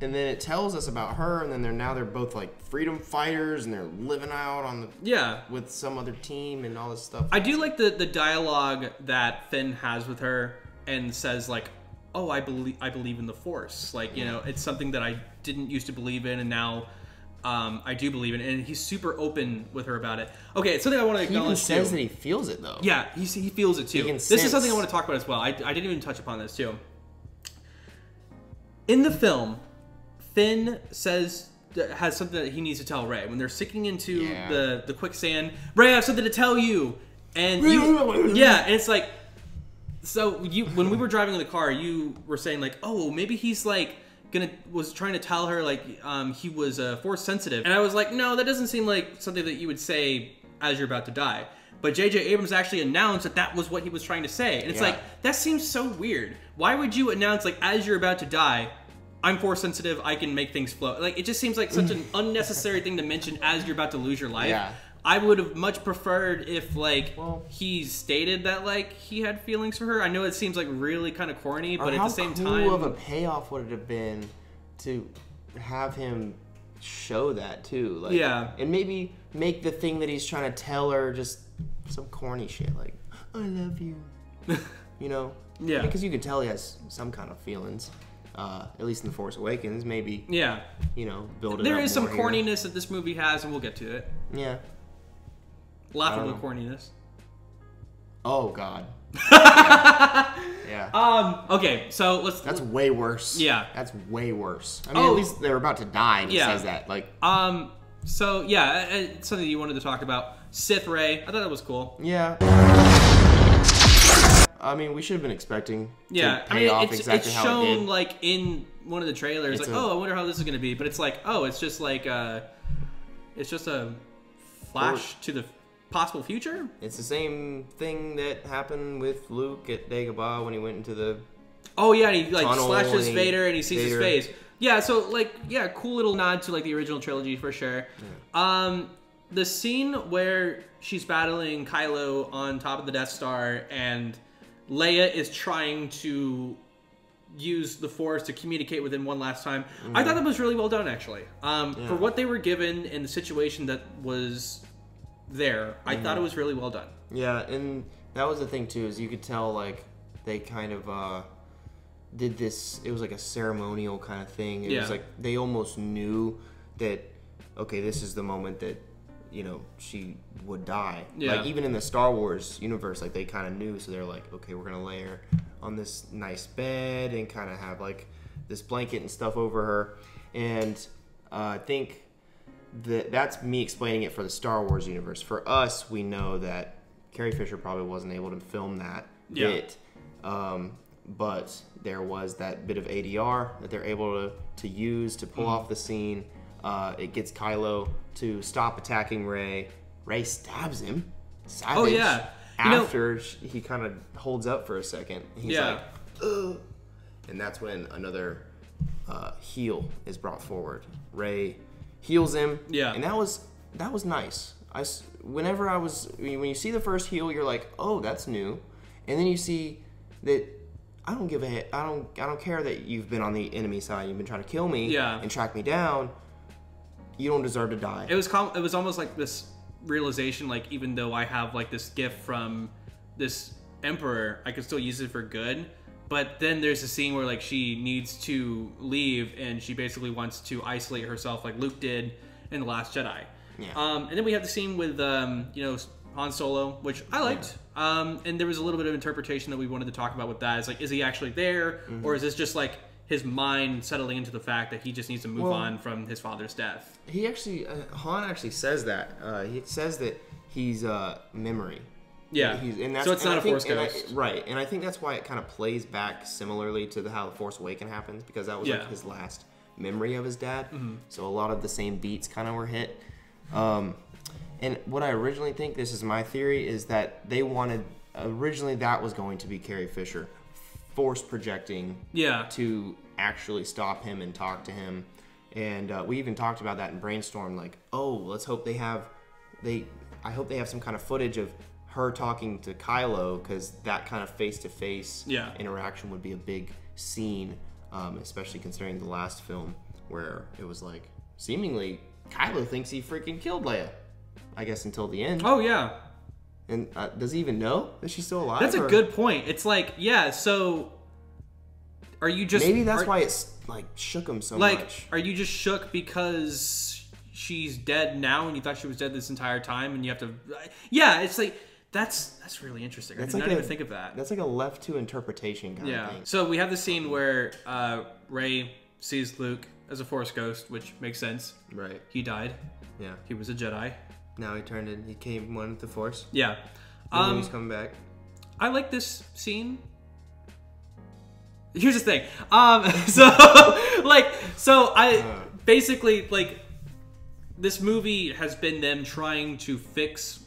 And then it tells us about her, and then they're now they're both like freedom fighters, and they're living out on the yeah with some other team and all this stuff. I do like the the dialogue that Finn has with her, and says like, "Oh, I believe I believe in the Force." Like you know, it's something that I didn't used to believe in, and now um, I do believe in. And he's super open with her about it. Okay, it's something I want to acknowledge. He even says too. that he feels it though. Yeah, he he feels it too. This sense. is something I want to talk about as well. I, I didn't even touch upon this too. In the film, Finn says has something that he needs to tell Rey when they're sinking into yeah. the the quicksand. Rey, I have something to tell you, and you, yeah, and it's like so. You when we were driving in the car, you were saying like, oh, maybe he's like. Gonna was trying to tell her like um, he was uh, force sensitive, and I was like, no, that doesn't seem like something that you would say as you're about to die. But J J. Abrams actually announced that that was what he was trying to say, and it's yeah. like that seems so weird. Why would you announce like as you're about to die, I'm force sensitive, I can make things flow? Like it just seems like such an unnecessary thing to mention as you're about to lose your life. Yeah. I would have much preferred if like well, he stated that like he had feelings for her. I know it seems like really kind of corny, but at the same time, how cool of a payoff would it have been to have him show that too? Like, yeah, and maybe make the thing that he's trying to tell her just some corny shit like "I love you," you know? Yeah, because you could tell he has some kind of feelings. Uh, at least in The Force Awakens, maybe. Yeah, you know, build it. There up is some here. corniness that this movie has, and we'll get to it. Yeah. Laughable corniness. Oh God. Yeah. Yeah. Um. Okay. So let's. That's way worse. Yeah. That's way worse. I mean, oh, at least they're about to die. And yeah. It says that. Like. Um. So yeah, it's something you wanted to talk about. Sith Rey. I thought that was cool. Yeah. I mean, we should have been expecting. Yeah. To pay I mean, off it's, exactly it's shown how it did. Like in one of the trailers, it's like, a, oh, I wonder how this is going to be. But it's like, oh, it's just like, uh, it's just a flash to the possible future. It's the same thing that happened with Luke at Dagobah when he went into the oh yeah, and he like slashes and Vader and he sees Vader. His face. Yeah, so like yeah, cool little nod to like the original trilogy for sure. Yeah. Um, the scene where she's battling Kylo on top of the Death Star and Leia is trying to use the Force to communicate with him one last time. Mm. I thought that was really well done actually. Um, yeah. For what they were given and the situation that was there, I mm. thought it was really well done. Yeah, and that was the thing too, is you could tell like they kind of uh, did this. It was like a ceremonial kind of thing. It yeah. was like they almost knew that okay, this is the moment that you know she would die. Yeah. Like even in the Star Wars universe, like they kind of knew. So they're like, okay, we're gonna lay her on this nice bed and kind of have like this blanket and stuff over her. And uh, I think. The, that's me explaining it for the Star Wars universe. For us, we know that Carrie Fisher probably wasn't able to film that yeah. bit, um, but there was that bit of A D R that they're able to, to use to pull mm. off the scene. Uh, it gets Kylo to stop attacking Rey. Rey stabs him. Savage. Oh, yeah. You After know, he kind of holds up for a second. He's yeah. like, ugh. And that's when another uh, heel is brought forward. Rey heals him, yeah, and that was that was nice. I whenever I was when you see the first heel, you're like, oh, that's new, and then you see that I don't give a hit. I don't I don't care that you've been on the enemy side. You've been trying to kill me, yeah. and track me down. You don't deserve to die. It was it was almost like this realization, like even though I have like this gift from this emperor, I can still use it for good. But then there's a scene where like she needs to leave and she basically wants to isolate herself like Luke did in The Last Jedi. Yeah. Um, and then we have the scene with, um, you know, Han Solo, which I liked. Yeah. Um, and there was a little bit of interpretation that we wanted to talk about with that. It's like, is he actually there? Mm-hmm. Or is this just like his mind settling into the fact that he just needs to move well, on from his father's death? He actually, uh, Han actually says that. Uh, he says that he's uh, memory. Yeah, He's, and that's, so it's and not I a think, Force Ghost. And I, right, and I think that's why it kind of plays back similarly to the, how The Force Awakens happens, because that was yeah. like his last memory of his dad, mm-hmm. so a lot of the same beats kind of were hit. Um, and what I originally think, this is my theory, is that they wanted, originally that was going to be Carrie Fisher, force projecting yeah. to actually stop him and talk to him. And uh, we even talked about that in Brainstorm, like, oh, let's hope they have, they, I hope they have some kind of footage of her talking to Kylo, because that kind of face-to-face yeah. interaction would be a big scene, um, especially considering the last film where it was like, seemingly, Kylo thinks he freaking killed Leia, I guess until the end. Oh, yeah. And uh, does he even know that she's still alive? That's a or? good point. It's like, yeah, so are you just... Maybe that's are, why it's like shook him so like, much. Like, are you just shook because she's dead now and you thought she was dead this entire time and you have to... Yeah, it's like... That's that's really interesting. That's I did like not a, even think of that. That's like a left to interpretation kind yeah. of thing. So we have the scene where uh, Rey sees Luke as a Force ghost, which makes sense. Right. He died. Yeah. He was a Jedi. Now he turned in. He came one with the Force. Yeah. Um, he's coming back. I like this scene. Here's the thing. Um. So like so I uh. basically like this movie has been them trying to fix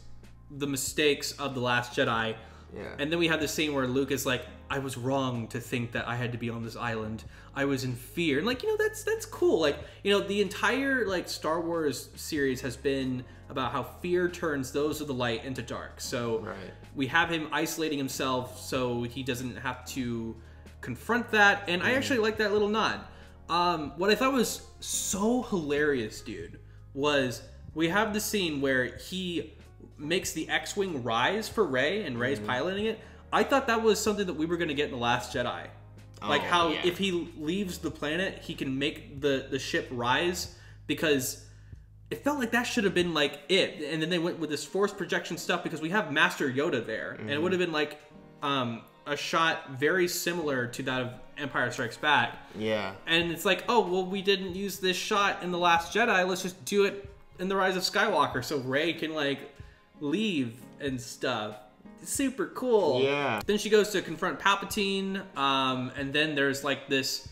the mistakes of The Last Jedi. Yeah. And then we have the scene where Luke is like, I was wrong to think that I had to be on this island. I was in fear. And like, you know, that's that's cool. Like, you know, the entire like Star Wars series has been about how fear turns those of the light into dark. So right. we have him isolating himself so he doesn't have to confront that. And mm. I actually like that little nod. Um, what I thought was so hilarious, dude, was we have the scene where he makes the X-Wing rise for Rey, and Rey's mm-hmm. piloting it. I thought that was something that we were going to get in The Last Jedi. Oh, like how yeah. if he leaves the planet, he can make the, the ship rise, because it felt like that should have been like it, and then they went with this force projection stuff because we have Master Yoda there, mm-hmm. and it would have been like um, a shot very similar to that of Empire Strikes Back. Yeah, and it's like, oh well, we didn't use this shot in The Last Jedi. Let's just do it in The Rise of Skywalker, so Rey can like leave and stuff. It's super cool. Yeah. Then she goes to confront Palpatine, um, and then there's like this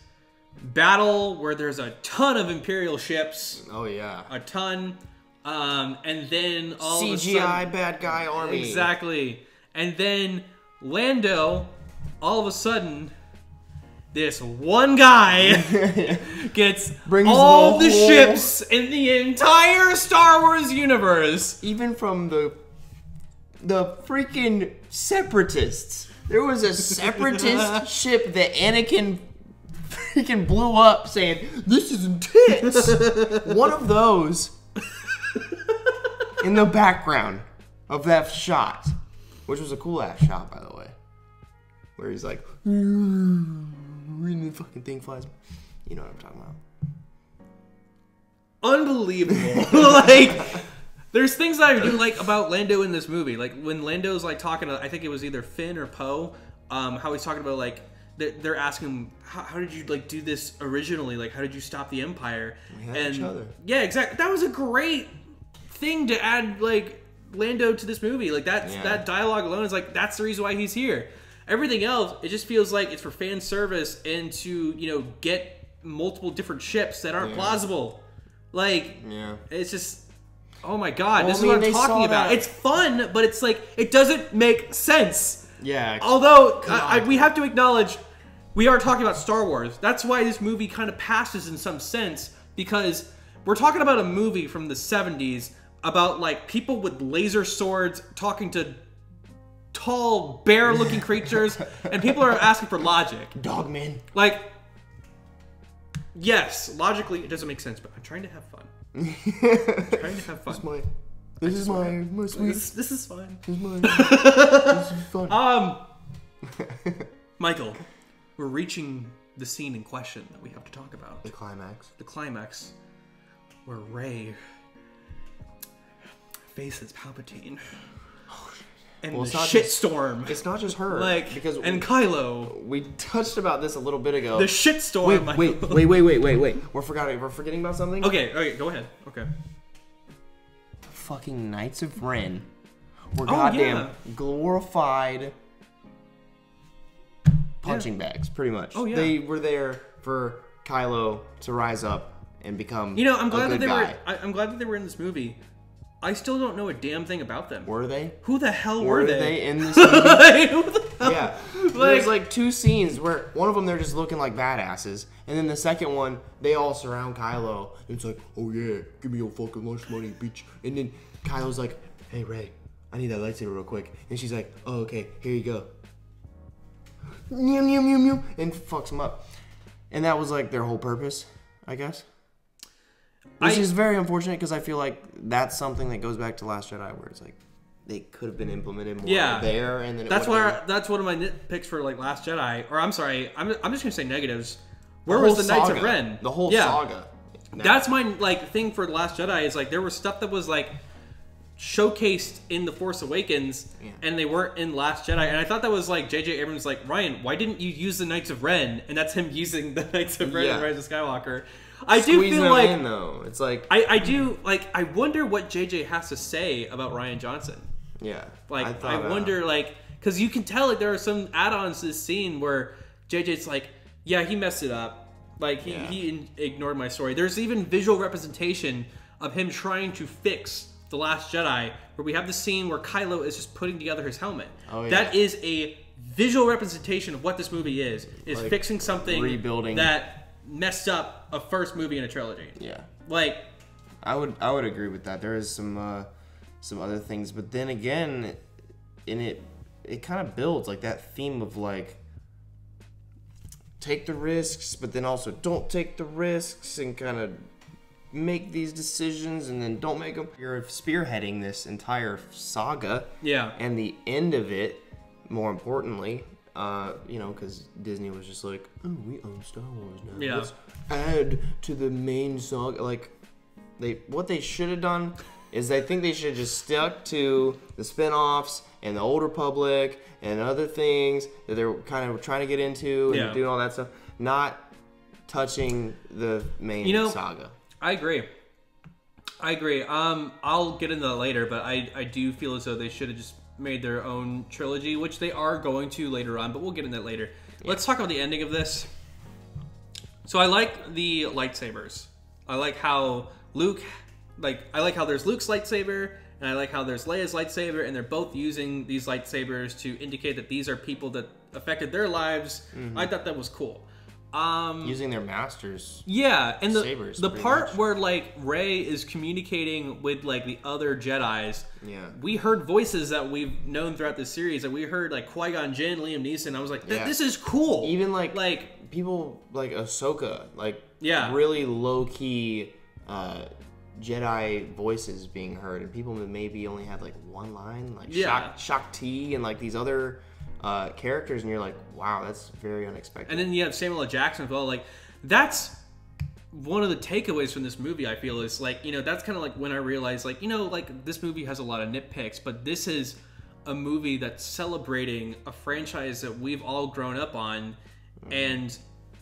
battle where there's a ton of Imperial ships. Oh yeah, a ton. Um, and then all C G I of a sudden, bad guy army. Exactly. And then Lando, all of a sudden, this one guy gets Brings all the, the ships in the entire Star Wars universe, even from the the freaking Separatists. There was a Separatist ship that Anakin freaking blew up, saying, "This is intense." One of those in the background of that shot, which was a cool ass shot, by the way, where he's like, and the fucking thing flies. You know what I'm talking about? Unbelievable. Like, there's things that I do like about Lando in this movie. Like when Lando's like talking to, I think it was either Finn or Poe, um, how he's talking about like they're asking him, how, how did you like do this originally? Like, how did you stop the Empire? We had and each other. Yeah, exactly. That was a great thing to add, like Lando to this movie. Like that yeah. that dialogue alone is like that's the reason why he's here. Everything else, it just feels like it's for fan service and to, you know, get multiple different ships that aren't yeah. plausible. Like, yeah. it's just, oh my god, well, this I mean, is what I'm talking about. That. It's fun, but it's like, it doesn't make sense. Yeah. Although, I, I, we have to acknowledge, we are talking about Star Wars. That's why this movie kind of passes in some sense, because we're talking about a movie from the seventies about, like, people with laser swords talking to tall, bear-looking creatures, and people are asking for logic. Dogman. Like, yes, logically it doesn't make sense, but I'm trying to have fun. I'm trying to have fun. This is my, this is my, my sweet. This, this is fun. This is my, this is fun. Um, Michael, we're reaching the scene in question that we have to talk about. The climax. The climax, where Rey faces Palpatine. And well, the shitstorm. It's not just her. Like, because and we, Kylo. We touched about this a little bit ago. The shitstorm. Wait, wait, wait, wait, wait, wait, wait. We're forgetting. We're forgetting about something. Okay, okay, go ahead. Okay. The fucking Knights of Ren were oh, goddamn yeah. glorified punching yeah. bags, pretty much. Oh yeah. They were there for Kylo to rise up and become. You know, I'm glad a good that they guy. were. I, I'm glad that they were in this movie. I still don't know a damn thing about them. Were they? Who the hell were, were they? Were they in this movie? Like, who the hell? Yeah. Like, there's like two scenes where one of them they're just looking like badasses, and then the second one they all surround Kylo. And it's like, oh yeah, give me your fucking lunch money, bitch. And then Kylo's like, hey Rey, I need that lightsaber real quick. And she's like, oh okay, here you go. Meow meow meow meow, and fucks him up. And that was like their whole purpose, I guess. Which I, is very unfortunate because I feel like that's something that goes back to Last Jedi, where it's like they could have been implemented more yeah. there, and then it that's why that's one of my nitpicks for like Last Jedi, or I'm sorry, I'm I'm just gonna say negatives. Where was the saga. Knights of Ren? The whole yeah. saga. Now. That's my like thing for Last Jedi is like there was stuff that was like showcased in The Force Awakens, yeah. and they weren't in Last Jedi, and I thought that was like J J Abrams like Ryan, why didn't you use the Knights of Ren? And that's him using the Knights of Ren yeah. in Rise of Skywalker. I do feel like in, though. It's like I, I do like I wonder what J J has to say about Rian Johnson. Yeah, like I, thought, I wonder uh, like because you can tell like there are some add-ons to this scene where J J's like, yeah, he messed it up, like he yeah. he ignored my story. There's even visual representation of him trying to fix The Last Jedi, where we have the scene where Kylo is just putting together his helmet. Oh, yeah. That is a visual representation of what this movie is: is like, fixing something, rebuilding that. Messed up a first movie in a trilogy. Yeah, like I would I would agree with that. There is some uh, some other things, but then again, in it it kind of builds like that theme of like take the risks, but then also don't take the risks and kind of make these decisions and then don't make them. You're spearheading this entire saga. Yeah, and the end of it, more importantly. Uh, you know, because Disney was just like, oh, we own Star Wars now. Yeah. Let's add to the main saga. Like, they what they should have done is I think they should have just stuck to the spin-offs and the Old Republic and other things that they're kind of trying to get into and yeah. doing all that stuff, not touching the main you know, saga. I agree. I agree. Um, I'll get into that later, but I, I do feel as though they should have just made their own trilogy, which they are going to later on, but we'll get into that later. Yeah. Let's talk about the ending of this. So I like the lightsabers. I like how Luke, like, I like how there's Luke's lightsaber, and I like how there's Leia's lightsaber, and they're both using these lightsabers to indicate that these are people that affected their lives. Mm-hmm. I thought that was cool. Um, Using their masters. Yeah, and the sabers, the part much. where like Rey is communicating with like the other Jedi's. Yeah, we heard voices that we've known throughout this series that we heard, like Qui-Gon Jinn, Liam Neeson. I was like, Th yeah. this is cool. Even like like people like Ahsoka, like yeah, really low key uh, Jedi voices being heard, and people that maybe only had like one line, like yeah. Shak Shakti and like these other. Uh, characters, and you're like, wow, that's very unexpected. And then you have Samuel L. Jackson as well. Like, that's one of the takeaways from this movie, I feel, is like, you know, that's kind of like when I realized, like, you know, like this movie has a lot of nitpicks, but this is a movie that's celebrating a franchise that we've all grown up on. Mm-hmm. And,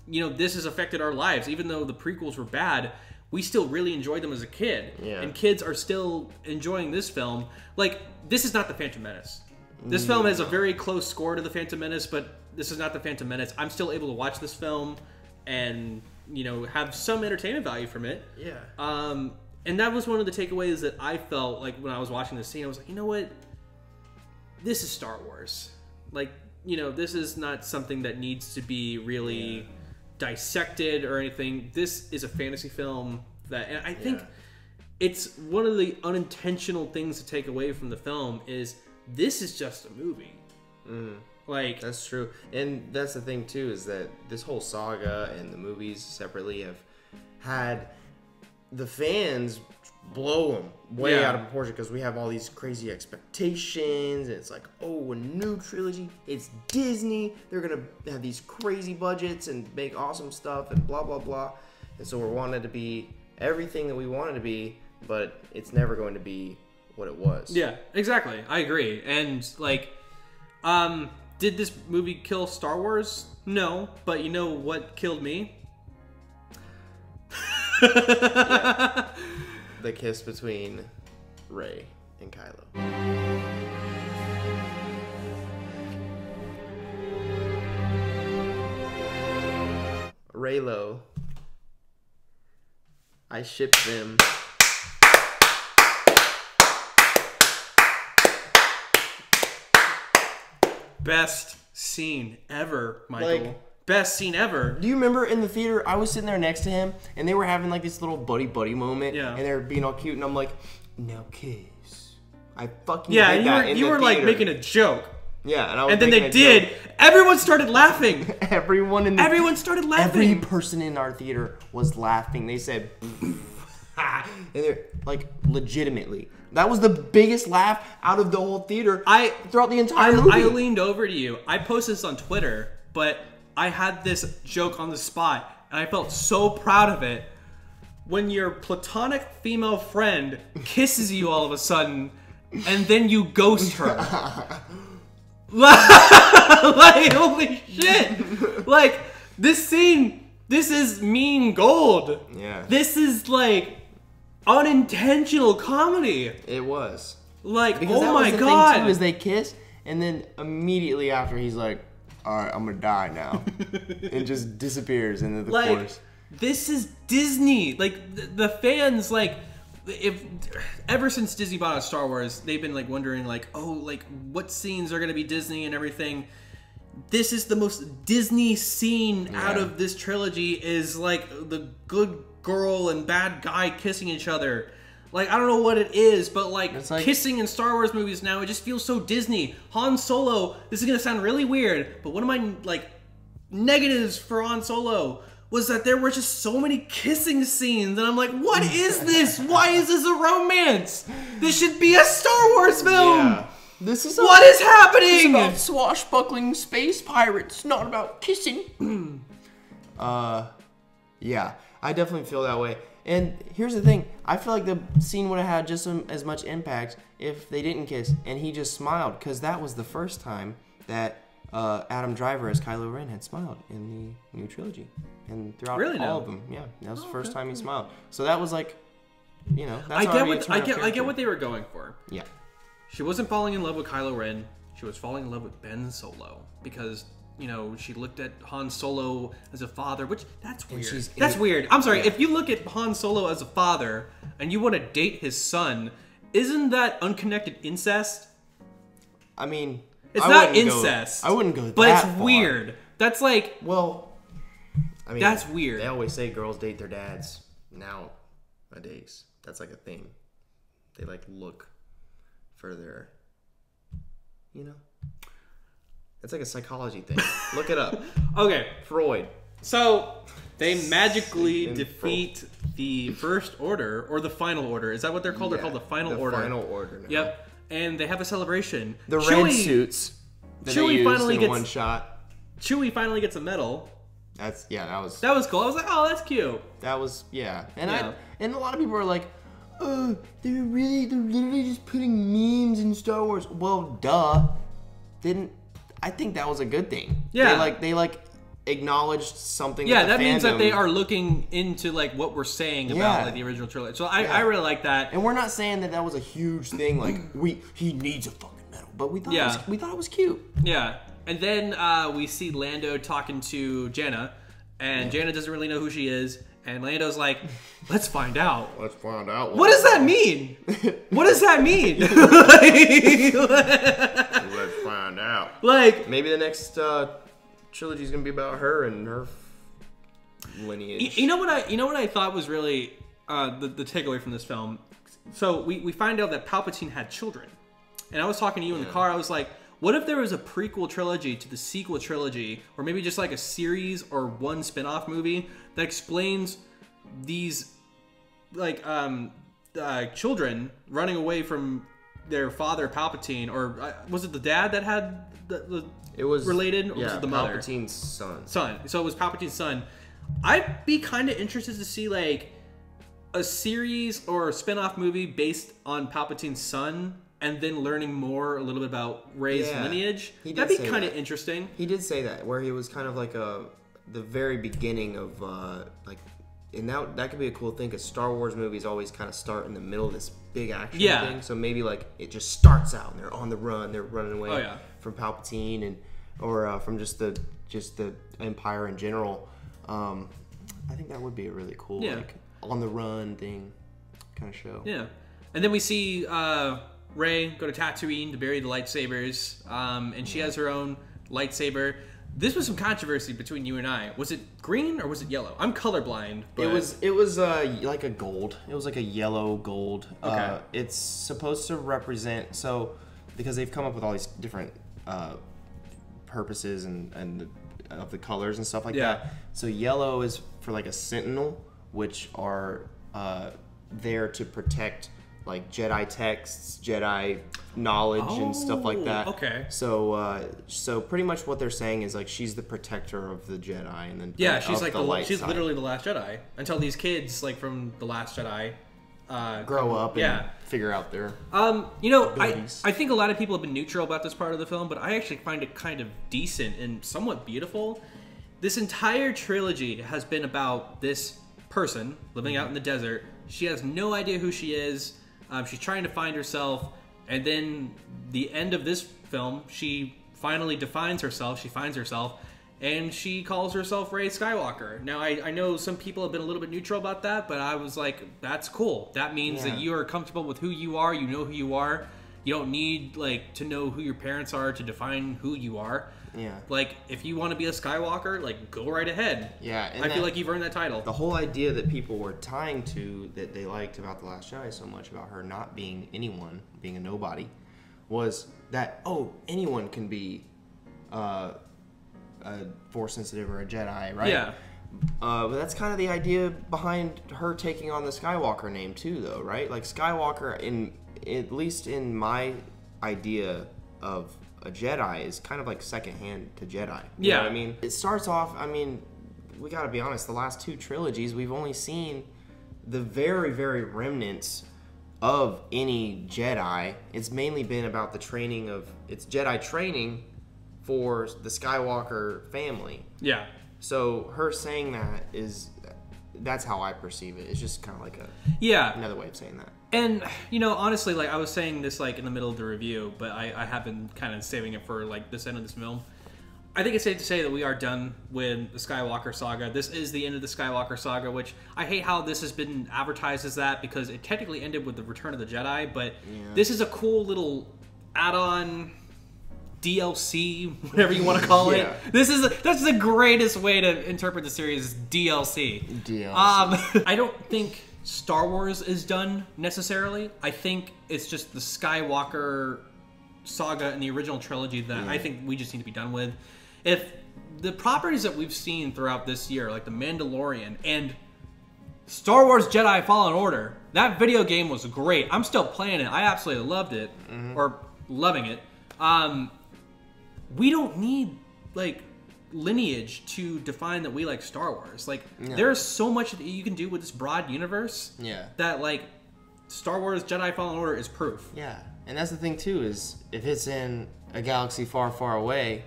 you know, this has affected our lives. Even though the prequels were bad, we still really enjoyed them as a kid. Yeah. And kids are still enjoying this film. Like, this is not The Phantom Menace. This film has a very close score to The Phantom Menace, but this is not The Phantom Menace. I'm still able to watch this film and, you know, have some entertainment value from it. Yeah. Um, and that was one of the takeaways that I felt like when I was watching this scene. I was like, you know what? This is Star Wars. Like, you know, this is not something that needs to be really yeah. dissected or anything. This is a fantasy film that, and I think yeah. it's one of the unintentional things to take away from the film is, this is just a movie. Mm, like that's true. And that's the thing too, is that this whole saga and the movies separately have had the fans blow them way yeah. out of proportion, because we have all these crazy expectations, and it's like, oh, a new trilogy, it's Disney, they're gonna have these crazy budgets and make awesome stuff and blah blah blah, and so we're wanted to be everything that we wanted to be, but it's never going to be what it was. Yeah, exactly. I agree. And like, um, did this movie kill Star Wars? No, but you know what killed me? Yeah. The kiss between Rey and Kylo. Reylo. I shipped them. Best scene ever, Michael. Like, best scene ever. Do you remember in the theater, I was sitting there next to him, and they were having like this little buddy-buddy moment, yeah. and they were being all cute, and I'm like, no kiss. I fucking yeah, did that in the theater. Yeah, you were like making a joke. Yeah, and I was And then they did. Joke. Everyone started laughing. Everyone in the Everyone started laughing. Every person in our theater was laughing. They said, and they're like, legitimately. That was the biggest laugh out of the whole theater I throughout the entire I, movie. I leaned over to you. I posted this on Twitter, but I had this joke on the spot, and I felt so proud of it. When your platonic female friend kisses you all of a sudden, and then you ghost her. Like, holy shit. Like, this scene, this is mean gold. Yeah. This is like... unintentional comedy. It was like, because oh my god! Thing too, is they kiss, and then immediately after he's like, "All right, I'm gonna die now," and just disappears into the like, forest. This is Disney. Like the, the fans, like if ever since Disney bought out Star Wars, they've been like wondering, like, oh, like what scenes are gonna be Disney and everything. This is the most Disney scene yeah. out of this trilogy. Is like the good girl and bad guy kissing each other. Like, I don't know what it is, but like, like kissing in Star Wars movies now, it just feels so Disney. Han Solo, this is gonna sound really weird, but one of my like negatives for Han Solo was that there were just so many kissing scenes, and I'm like, what is this? Why is this a romance? This should be a Star Wars film. Yeah. This is what is happening? It's about swashbuckling space pirates, not about kissing. uh, yeah. I definitely feel that way. And here's the thing. I feel like the scene would have had just as much impact if they didn't kiss and he just smiled, because that was the first time that uh, Adam Driver as Kylo Ren had smiled in the new trilogy. And throughout really all no. of them. Yeah, that was oh, the first okay. time he smiled. So that was like, you know, that's I get what I get, I get what they were going for. Yeah. She wasn't falling in love with Kylo Ren. She was falling in love with Ben Solo because... You know, she looked at Han Solo as a father, which that's weird. That's it, weird. I'm sorry. Yeah. If you look at Han Solo as a father and you want to date his son, isn't that unconnected incest? I mean, it's I not incest. Go, I wouldn't go that But it's far. Weird. That's like, well, I mean, that's weird. They always say girls date their dads nowadays. That's like a thing. They like look for their, you know. It's like a psychology thing. Look it up. Okay. Freud. So, they magically defeat Freud. the First Order, or the Final Order. Is that what they're called? Yeah, they're called the Final the Order. The Final Order now. Yep. And they have a celebration. The Chewie, red suits that Chewie they used finally in gets, one shot. Chewie finally gets a medal. That's, yeah, that was... That was cool. I was like, oh, that's cute. That was, yeah. And, yeah. I, and a lot of people are like, oh, they're really, they're literally just putting memes in Star Wars. Well, duh. Didn't... I think that was a good thing. Yeah, they like they like acknowledged something. Yeah, that, that means that they are looking into like what we're saying yeah. about like the original trilogy. So I, yeah. I really like that. And we're not saying that that was a huge thing. Like we he needs a fucking medal, but we thought yeah. it was, we thought it was cute. Yeah, and then uh, we see Lando talking to Jannah, and yeah. Jannah doesn't really know who she is, and Lando's like, "Let's find out." Let's find out. What, what does that mean? What does that mean? Let's find out. Like maybe the next uh, trilogy is gonna be about her and her lineage. You know what I? You know what I thought was really uh, the, the takeaway from this film. So we we find out that Palpatine had children, and I was talking to you in yeah. the car. I was like, what if there was a prequel trilogy to the sequel trilogy, or maybe just like a series or one spin-off movie that explains these like um, uh, children running away from their father Palpatine, or uh, was it the dad that had the, the it was related or yeah, was it the mother? Palpatine's son son so it was Palpatine's son. I'd be kind of interested to see like a series or a spin-off movie based on Palpatine's son and then learning more a little bit about Rey's yeah, lineage. That'd be kind of that. interesting. He did say that where he was kind of like a the very beginning of uh like and that that could be a cool thing because Star Wars movies always kind of start in the middle of this big action yeah. thing. So maybe like it just starts out and they're on the run, they're running away oh, yeah. from Palpatine and or uh, from just the just the Empire in general. Um, I think that would be a really cool yeah. like on the run thing kind of show. Yeah, and then we see uh, Rey go to Tatooine to bury the lightsabers, um, and she yeah. has her own lightsaber. This was some controversy between you and I. Was it green or was it yellow? I'm colorblind. But... It was it was uh, like a gold. It was like a yellow gold. Okay. Uh, it's supposed to represent so because they've come up with all these different uh, purposes and and the, of the colors and stuff like yeah. that. So yellow is for like a sentinel, which are uh, there to protect like Jedi texts, Jedi knowledge oh, and stuff like that. Okay. So uh, so pretty much what they're saying is like she's the protector of the Jedi and then yeah, she's like the, the light she's side. literally the last Jedi until these kids like from the Last Jedi uh, grow up yeah. and figure out their Um, you know, abilities. I I think a lot of people have been neutral about this part of the film, but I actually find it kind of decent and somewhat beautiful. This entire trilogy has been about this person living out in the desert. She has no idea who she is. Um, she's trying to find herself, and then the end of this film, she finally defines herself, she finds herself, and she calls herself Rey Skywalker. Now, I, I know some people have been a little bit neutral about that, but I was like, that's cool. That means yeah. that you are comfortable with who you are, you know who you are. You don't need, like, to know who your parents are to define who you are. Yeah. Like, if you want to be a Skywalker, like, go right ahead. Yeah. And I that, feel like you've earned that title. The whole idea that people were tying to that they liked about The Last Jedi so much about her not being anyone, being a nobody, was that, oh, anyone can be uh, a Force-sensitive or a Jedi, right? Yeah. Uh, but that's kind of the idea behind her taking on the Skywalker name, too, though, right? Like, Skywalker, in at least in my idea of a Jedi, is kind of like secondhand to Jedi. You yeah. know what I mean? It starts off, I mean, we gotta be honest, the last two trilogies, we've only seen the very, very remnants of any Jedi. It's mainly been about the training of, it's Jedi training for the Skywalker family. Yeah. So her saying that is, that's how I perceive it. It's just kind of like a, yeah, another way of saying that. And, you know, honestly, like I was saying this like in the middle of the review, but I, I have been kind of saving it for like this end of this film. I think it's safe to say that we are done with the Skywalker saga. This is the end of the Skywalker saga, which I hate how this has been advertised as that, because it technically ended with the Return of the Jedi, but yeah. This is a cool little add-on D L C, whatever you want to call yeah. it. This is a, that's the greatest way to interpret the series, is D L C. D L C. Um, I don't think Star Wars is done necessarily. I think it's just the Skywalker saga and the original trilogy that yeah. I think we just need to be done with. If the properties that we've seen throughout this year, like The Mandalorian and Star Wars Jedi Fallen Order, that video game was great. I'm still playing it. I absolutely loved it, mm-hmm. or loving it. Um, we don't need, like, lineage to define that we like Star Wars. Like, no. There's so much that you can do with this broad universe yeah. that, like, Star Wars Jedi Fallen Order is proof. Yeah, and that's the thing, too, is if it's in a galaxy far, far away,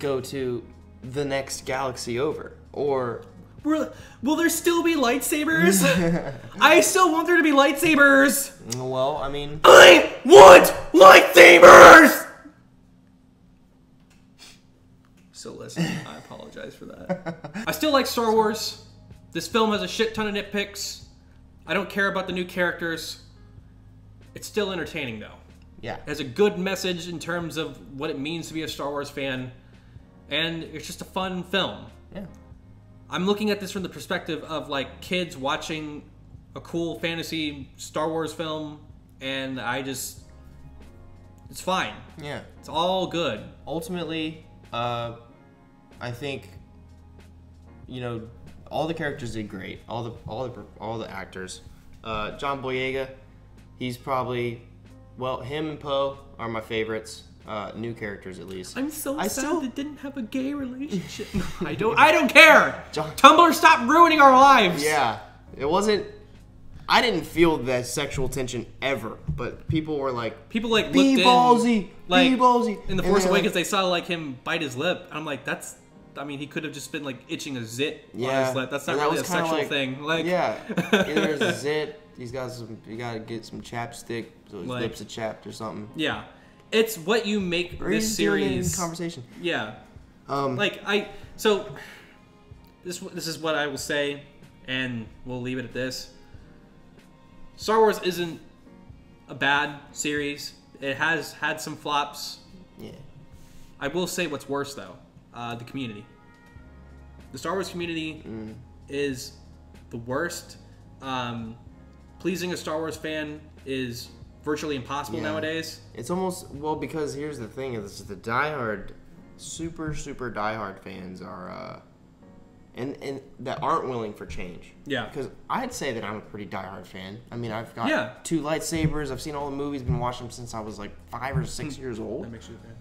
go to the next galaxy over, or... Will, will there still be lightsabers? I still want there to be lightsabers! Well, I mean... I want lightsabers! So listen, I apologize for that. I still like Star Wars. This film has a shit ton of nitpicks. I don't care about the new characters. It's still entertaining, though. Yeah. It has a good message in terms of what it means to be a Star Wars fan. And it's just a fun film. Yeah. I'm looking at this from the perspective of, like, kids watching a cool fantasy Star Wars film, and I just... It's fine. Yeah. It's all good. Ultimately, uh, I think, you know, all the characters did great. All the all the, all the actors. Uh, John Boyega, he's probably... Well, him and Poe are my favorites. Uh, new characters, at least. I'm so I sad still... that didn't have a gay relationship. I don't. I don't care. John... Tumblr, stop ruining our lives. Yeah, it wasn't. I didn't feel that sexual tension ever, but people were like, people like be ballsy, like be ballsy. In the Force Awakens, like... they saw like him bite his lip. And I'm like, that's. I mean, he could have just been like itching a zit yeah. on his lip. That's not that really a sexual like, thing. Like, yeah, there's a zit. He's got some. You gotta get some chapstick, so his like, lips are chapped or something. Yeah. It's what you make or this series. Conversation. Yeah. Um, like I, so this this is what I will say, and we'll leave it at this. Star Wars isn't a bad series. It has had some flops. Yeah. I will say what's worse though, uh, the community. The Star Wars community mm. is the worst. Um, pleasing a Star Wars fan is. Virtually impossible yeah. nowadays. It's almost, well, because here's the thing, is the diehard, super, super diehard fans are, uh, and, and that aren't willing for change. Yeah. Because I'd say that I'm a pretty diehard fan. I mean, I've got yeah. two lightsabers, I've seen all the movies, been watching them since I was like five or six years old. That makes you a fan.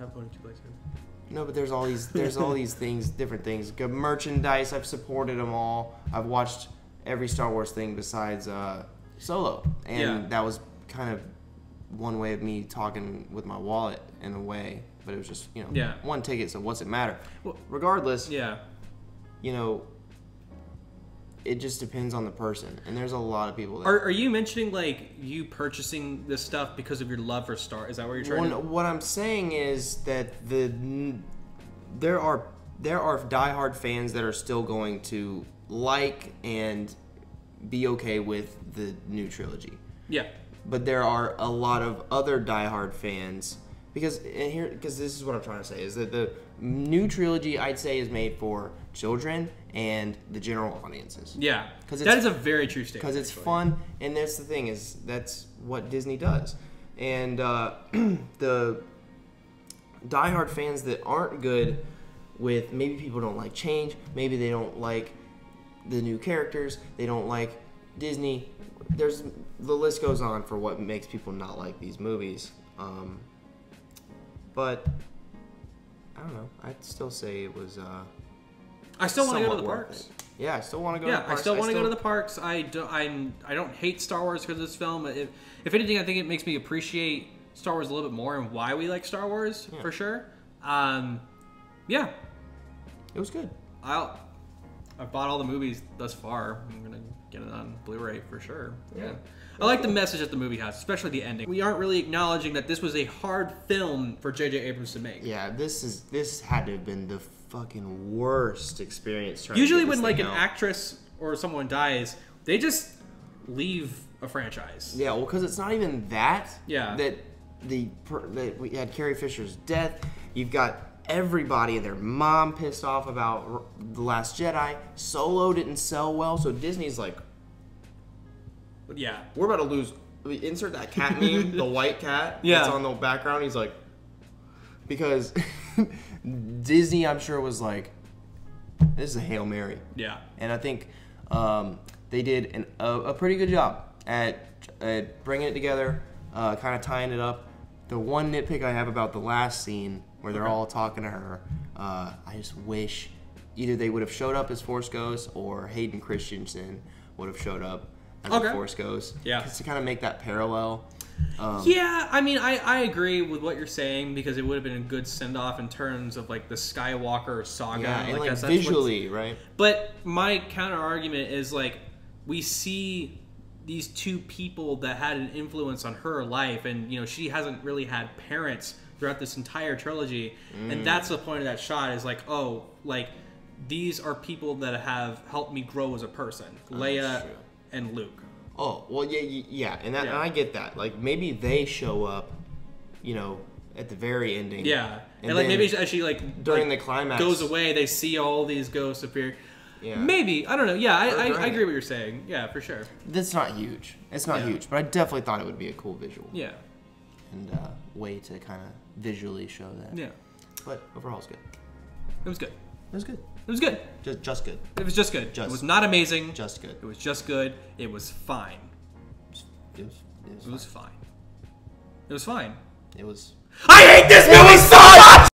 Have one or two lightsabers. No, but there's all these, there's all these things, different things. Good merchandise, I've supported them all. I've watched every Star Wars thing besides uh, Solo. And yeah. that was kind of one way of me talking with my wallet in a way, but it was just, you know, yeah. one ticket, so what's it matter? Well, regardless, yeah, you know, it just depends on the person, and there's a lot of people that are, are you mentioning like you purchasing this stuff because of your love for Star? Is that what you're trying well, to what I'm saying is that the there are there are diehard fans that are still going to like and be okay with the new trilogy. Yeah. But there are a lot of other diehard fans, because and here, because this is what I'm trying to say, is that the new trilogy, I'd say, is made for children and the general audiences. Yeah, that is a very true statement. Because it's actually. Fun, and that's the thing, is that's what Disney does. And uh, the diehard fans that aren't good with, maybe people don't like change, maybe they don't like the new characters, they don't like Disney... There's the list goes on for what makes people not like these movies, um, but I don't know. I'd still say it was. Uh, I still want to go to the parks. It. Yeah, I still want to go. Yeah, to the parks. I still want to still... go to the parks. I do, I'm I don't hate Star Wars because of this film. If, if anything, I think it makes me appreciate Star Wars a little bit more and why we like Star Wars yeah. for sure. Um, yeah, it was good. I'll I bought all the movies thus far. I'm gonna get it on Blu-ray for sure. Yeah, yeah. I like cool. the message that the movie has, especially the ending. We aren't really acknowledging that this was a hard film for J J. Abrams to make. Yeah, this is this had to have been the fucking worst experience trying usually to when like out. An actress or someone dies, they just leave a franchise. Yeah, well, because it's not even that yeah that the that we had Carrie Fisher's death. You've got everybody and their mom pissed off about The Last Jedi. Solo didn't sell well, so Disney's like, yeah, we're about to lose. We insert that cat meme, the white cat yeah. that's on the background. He's like, because Disney, I'm sure, was like, this is a Hail Mary. Yeah. And I think um, they did an, a, a pretty good job at, at bringing it together, uh, kind of tying it up. The one nitpick I have about the last scene where they're okay. all talking to her, uh, I just wish either they would have showed up as Force Ghosts or Hayden Christensen would have showed up as okay. the Force Ghosts. Yeah. Just to kind of make that parallel. Um, yeah, I mean, I, I agree with what you're saying because it would have been a good send-off in terms of, like, the Skywalker saga. Yeah, and, like, like that's, visually, that's right? But my counter-argument is, like, we see these two people that had an influence on her life, and, you know, she hasn't really had parents throughout this entire trilogy, mm. and that's the point of that shot is, like, oh, like, these are people that have helped me grow as a person. Oh, Leia and Luke. Oh, well, yeah, yeah, and, that, yeah. and I get that. Like, maybe they show up, you know, at the very ending. Yeah, and, and like maybe as she, like, during like, the climax goes away, they see all these ghosts appear. Yeah. Maybe. I don't know. Yeah, I, I, I agree what you're saying. Yeah, for sure. That's not huge. It's not yeah. huge, but I definitely thought it would be a cool visual. Yeah. And uh, way to kind of visually show that. Yeah. But overall, it's good. It was good. It was good. It was good. Just, just good. It was just good. Just, it was not amazing. Just good. It was just good. It was fine. It was, it was, it was fine. fine. It was fine. It was. I hate this movie so much.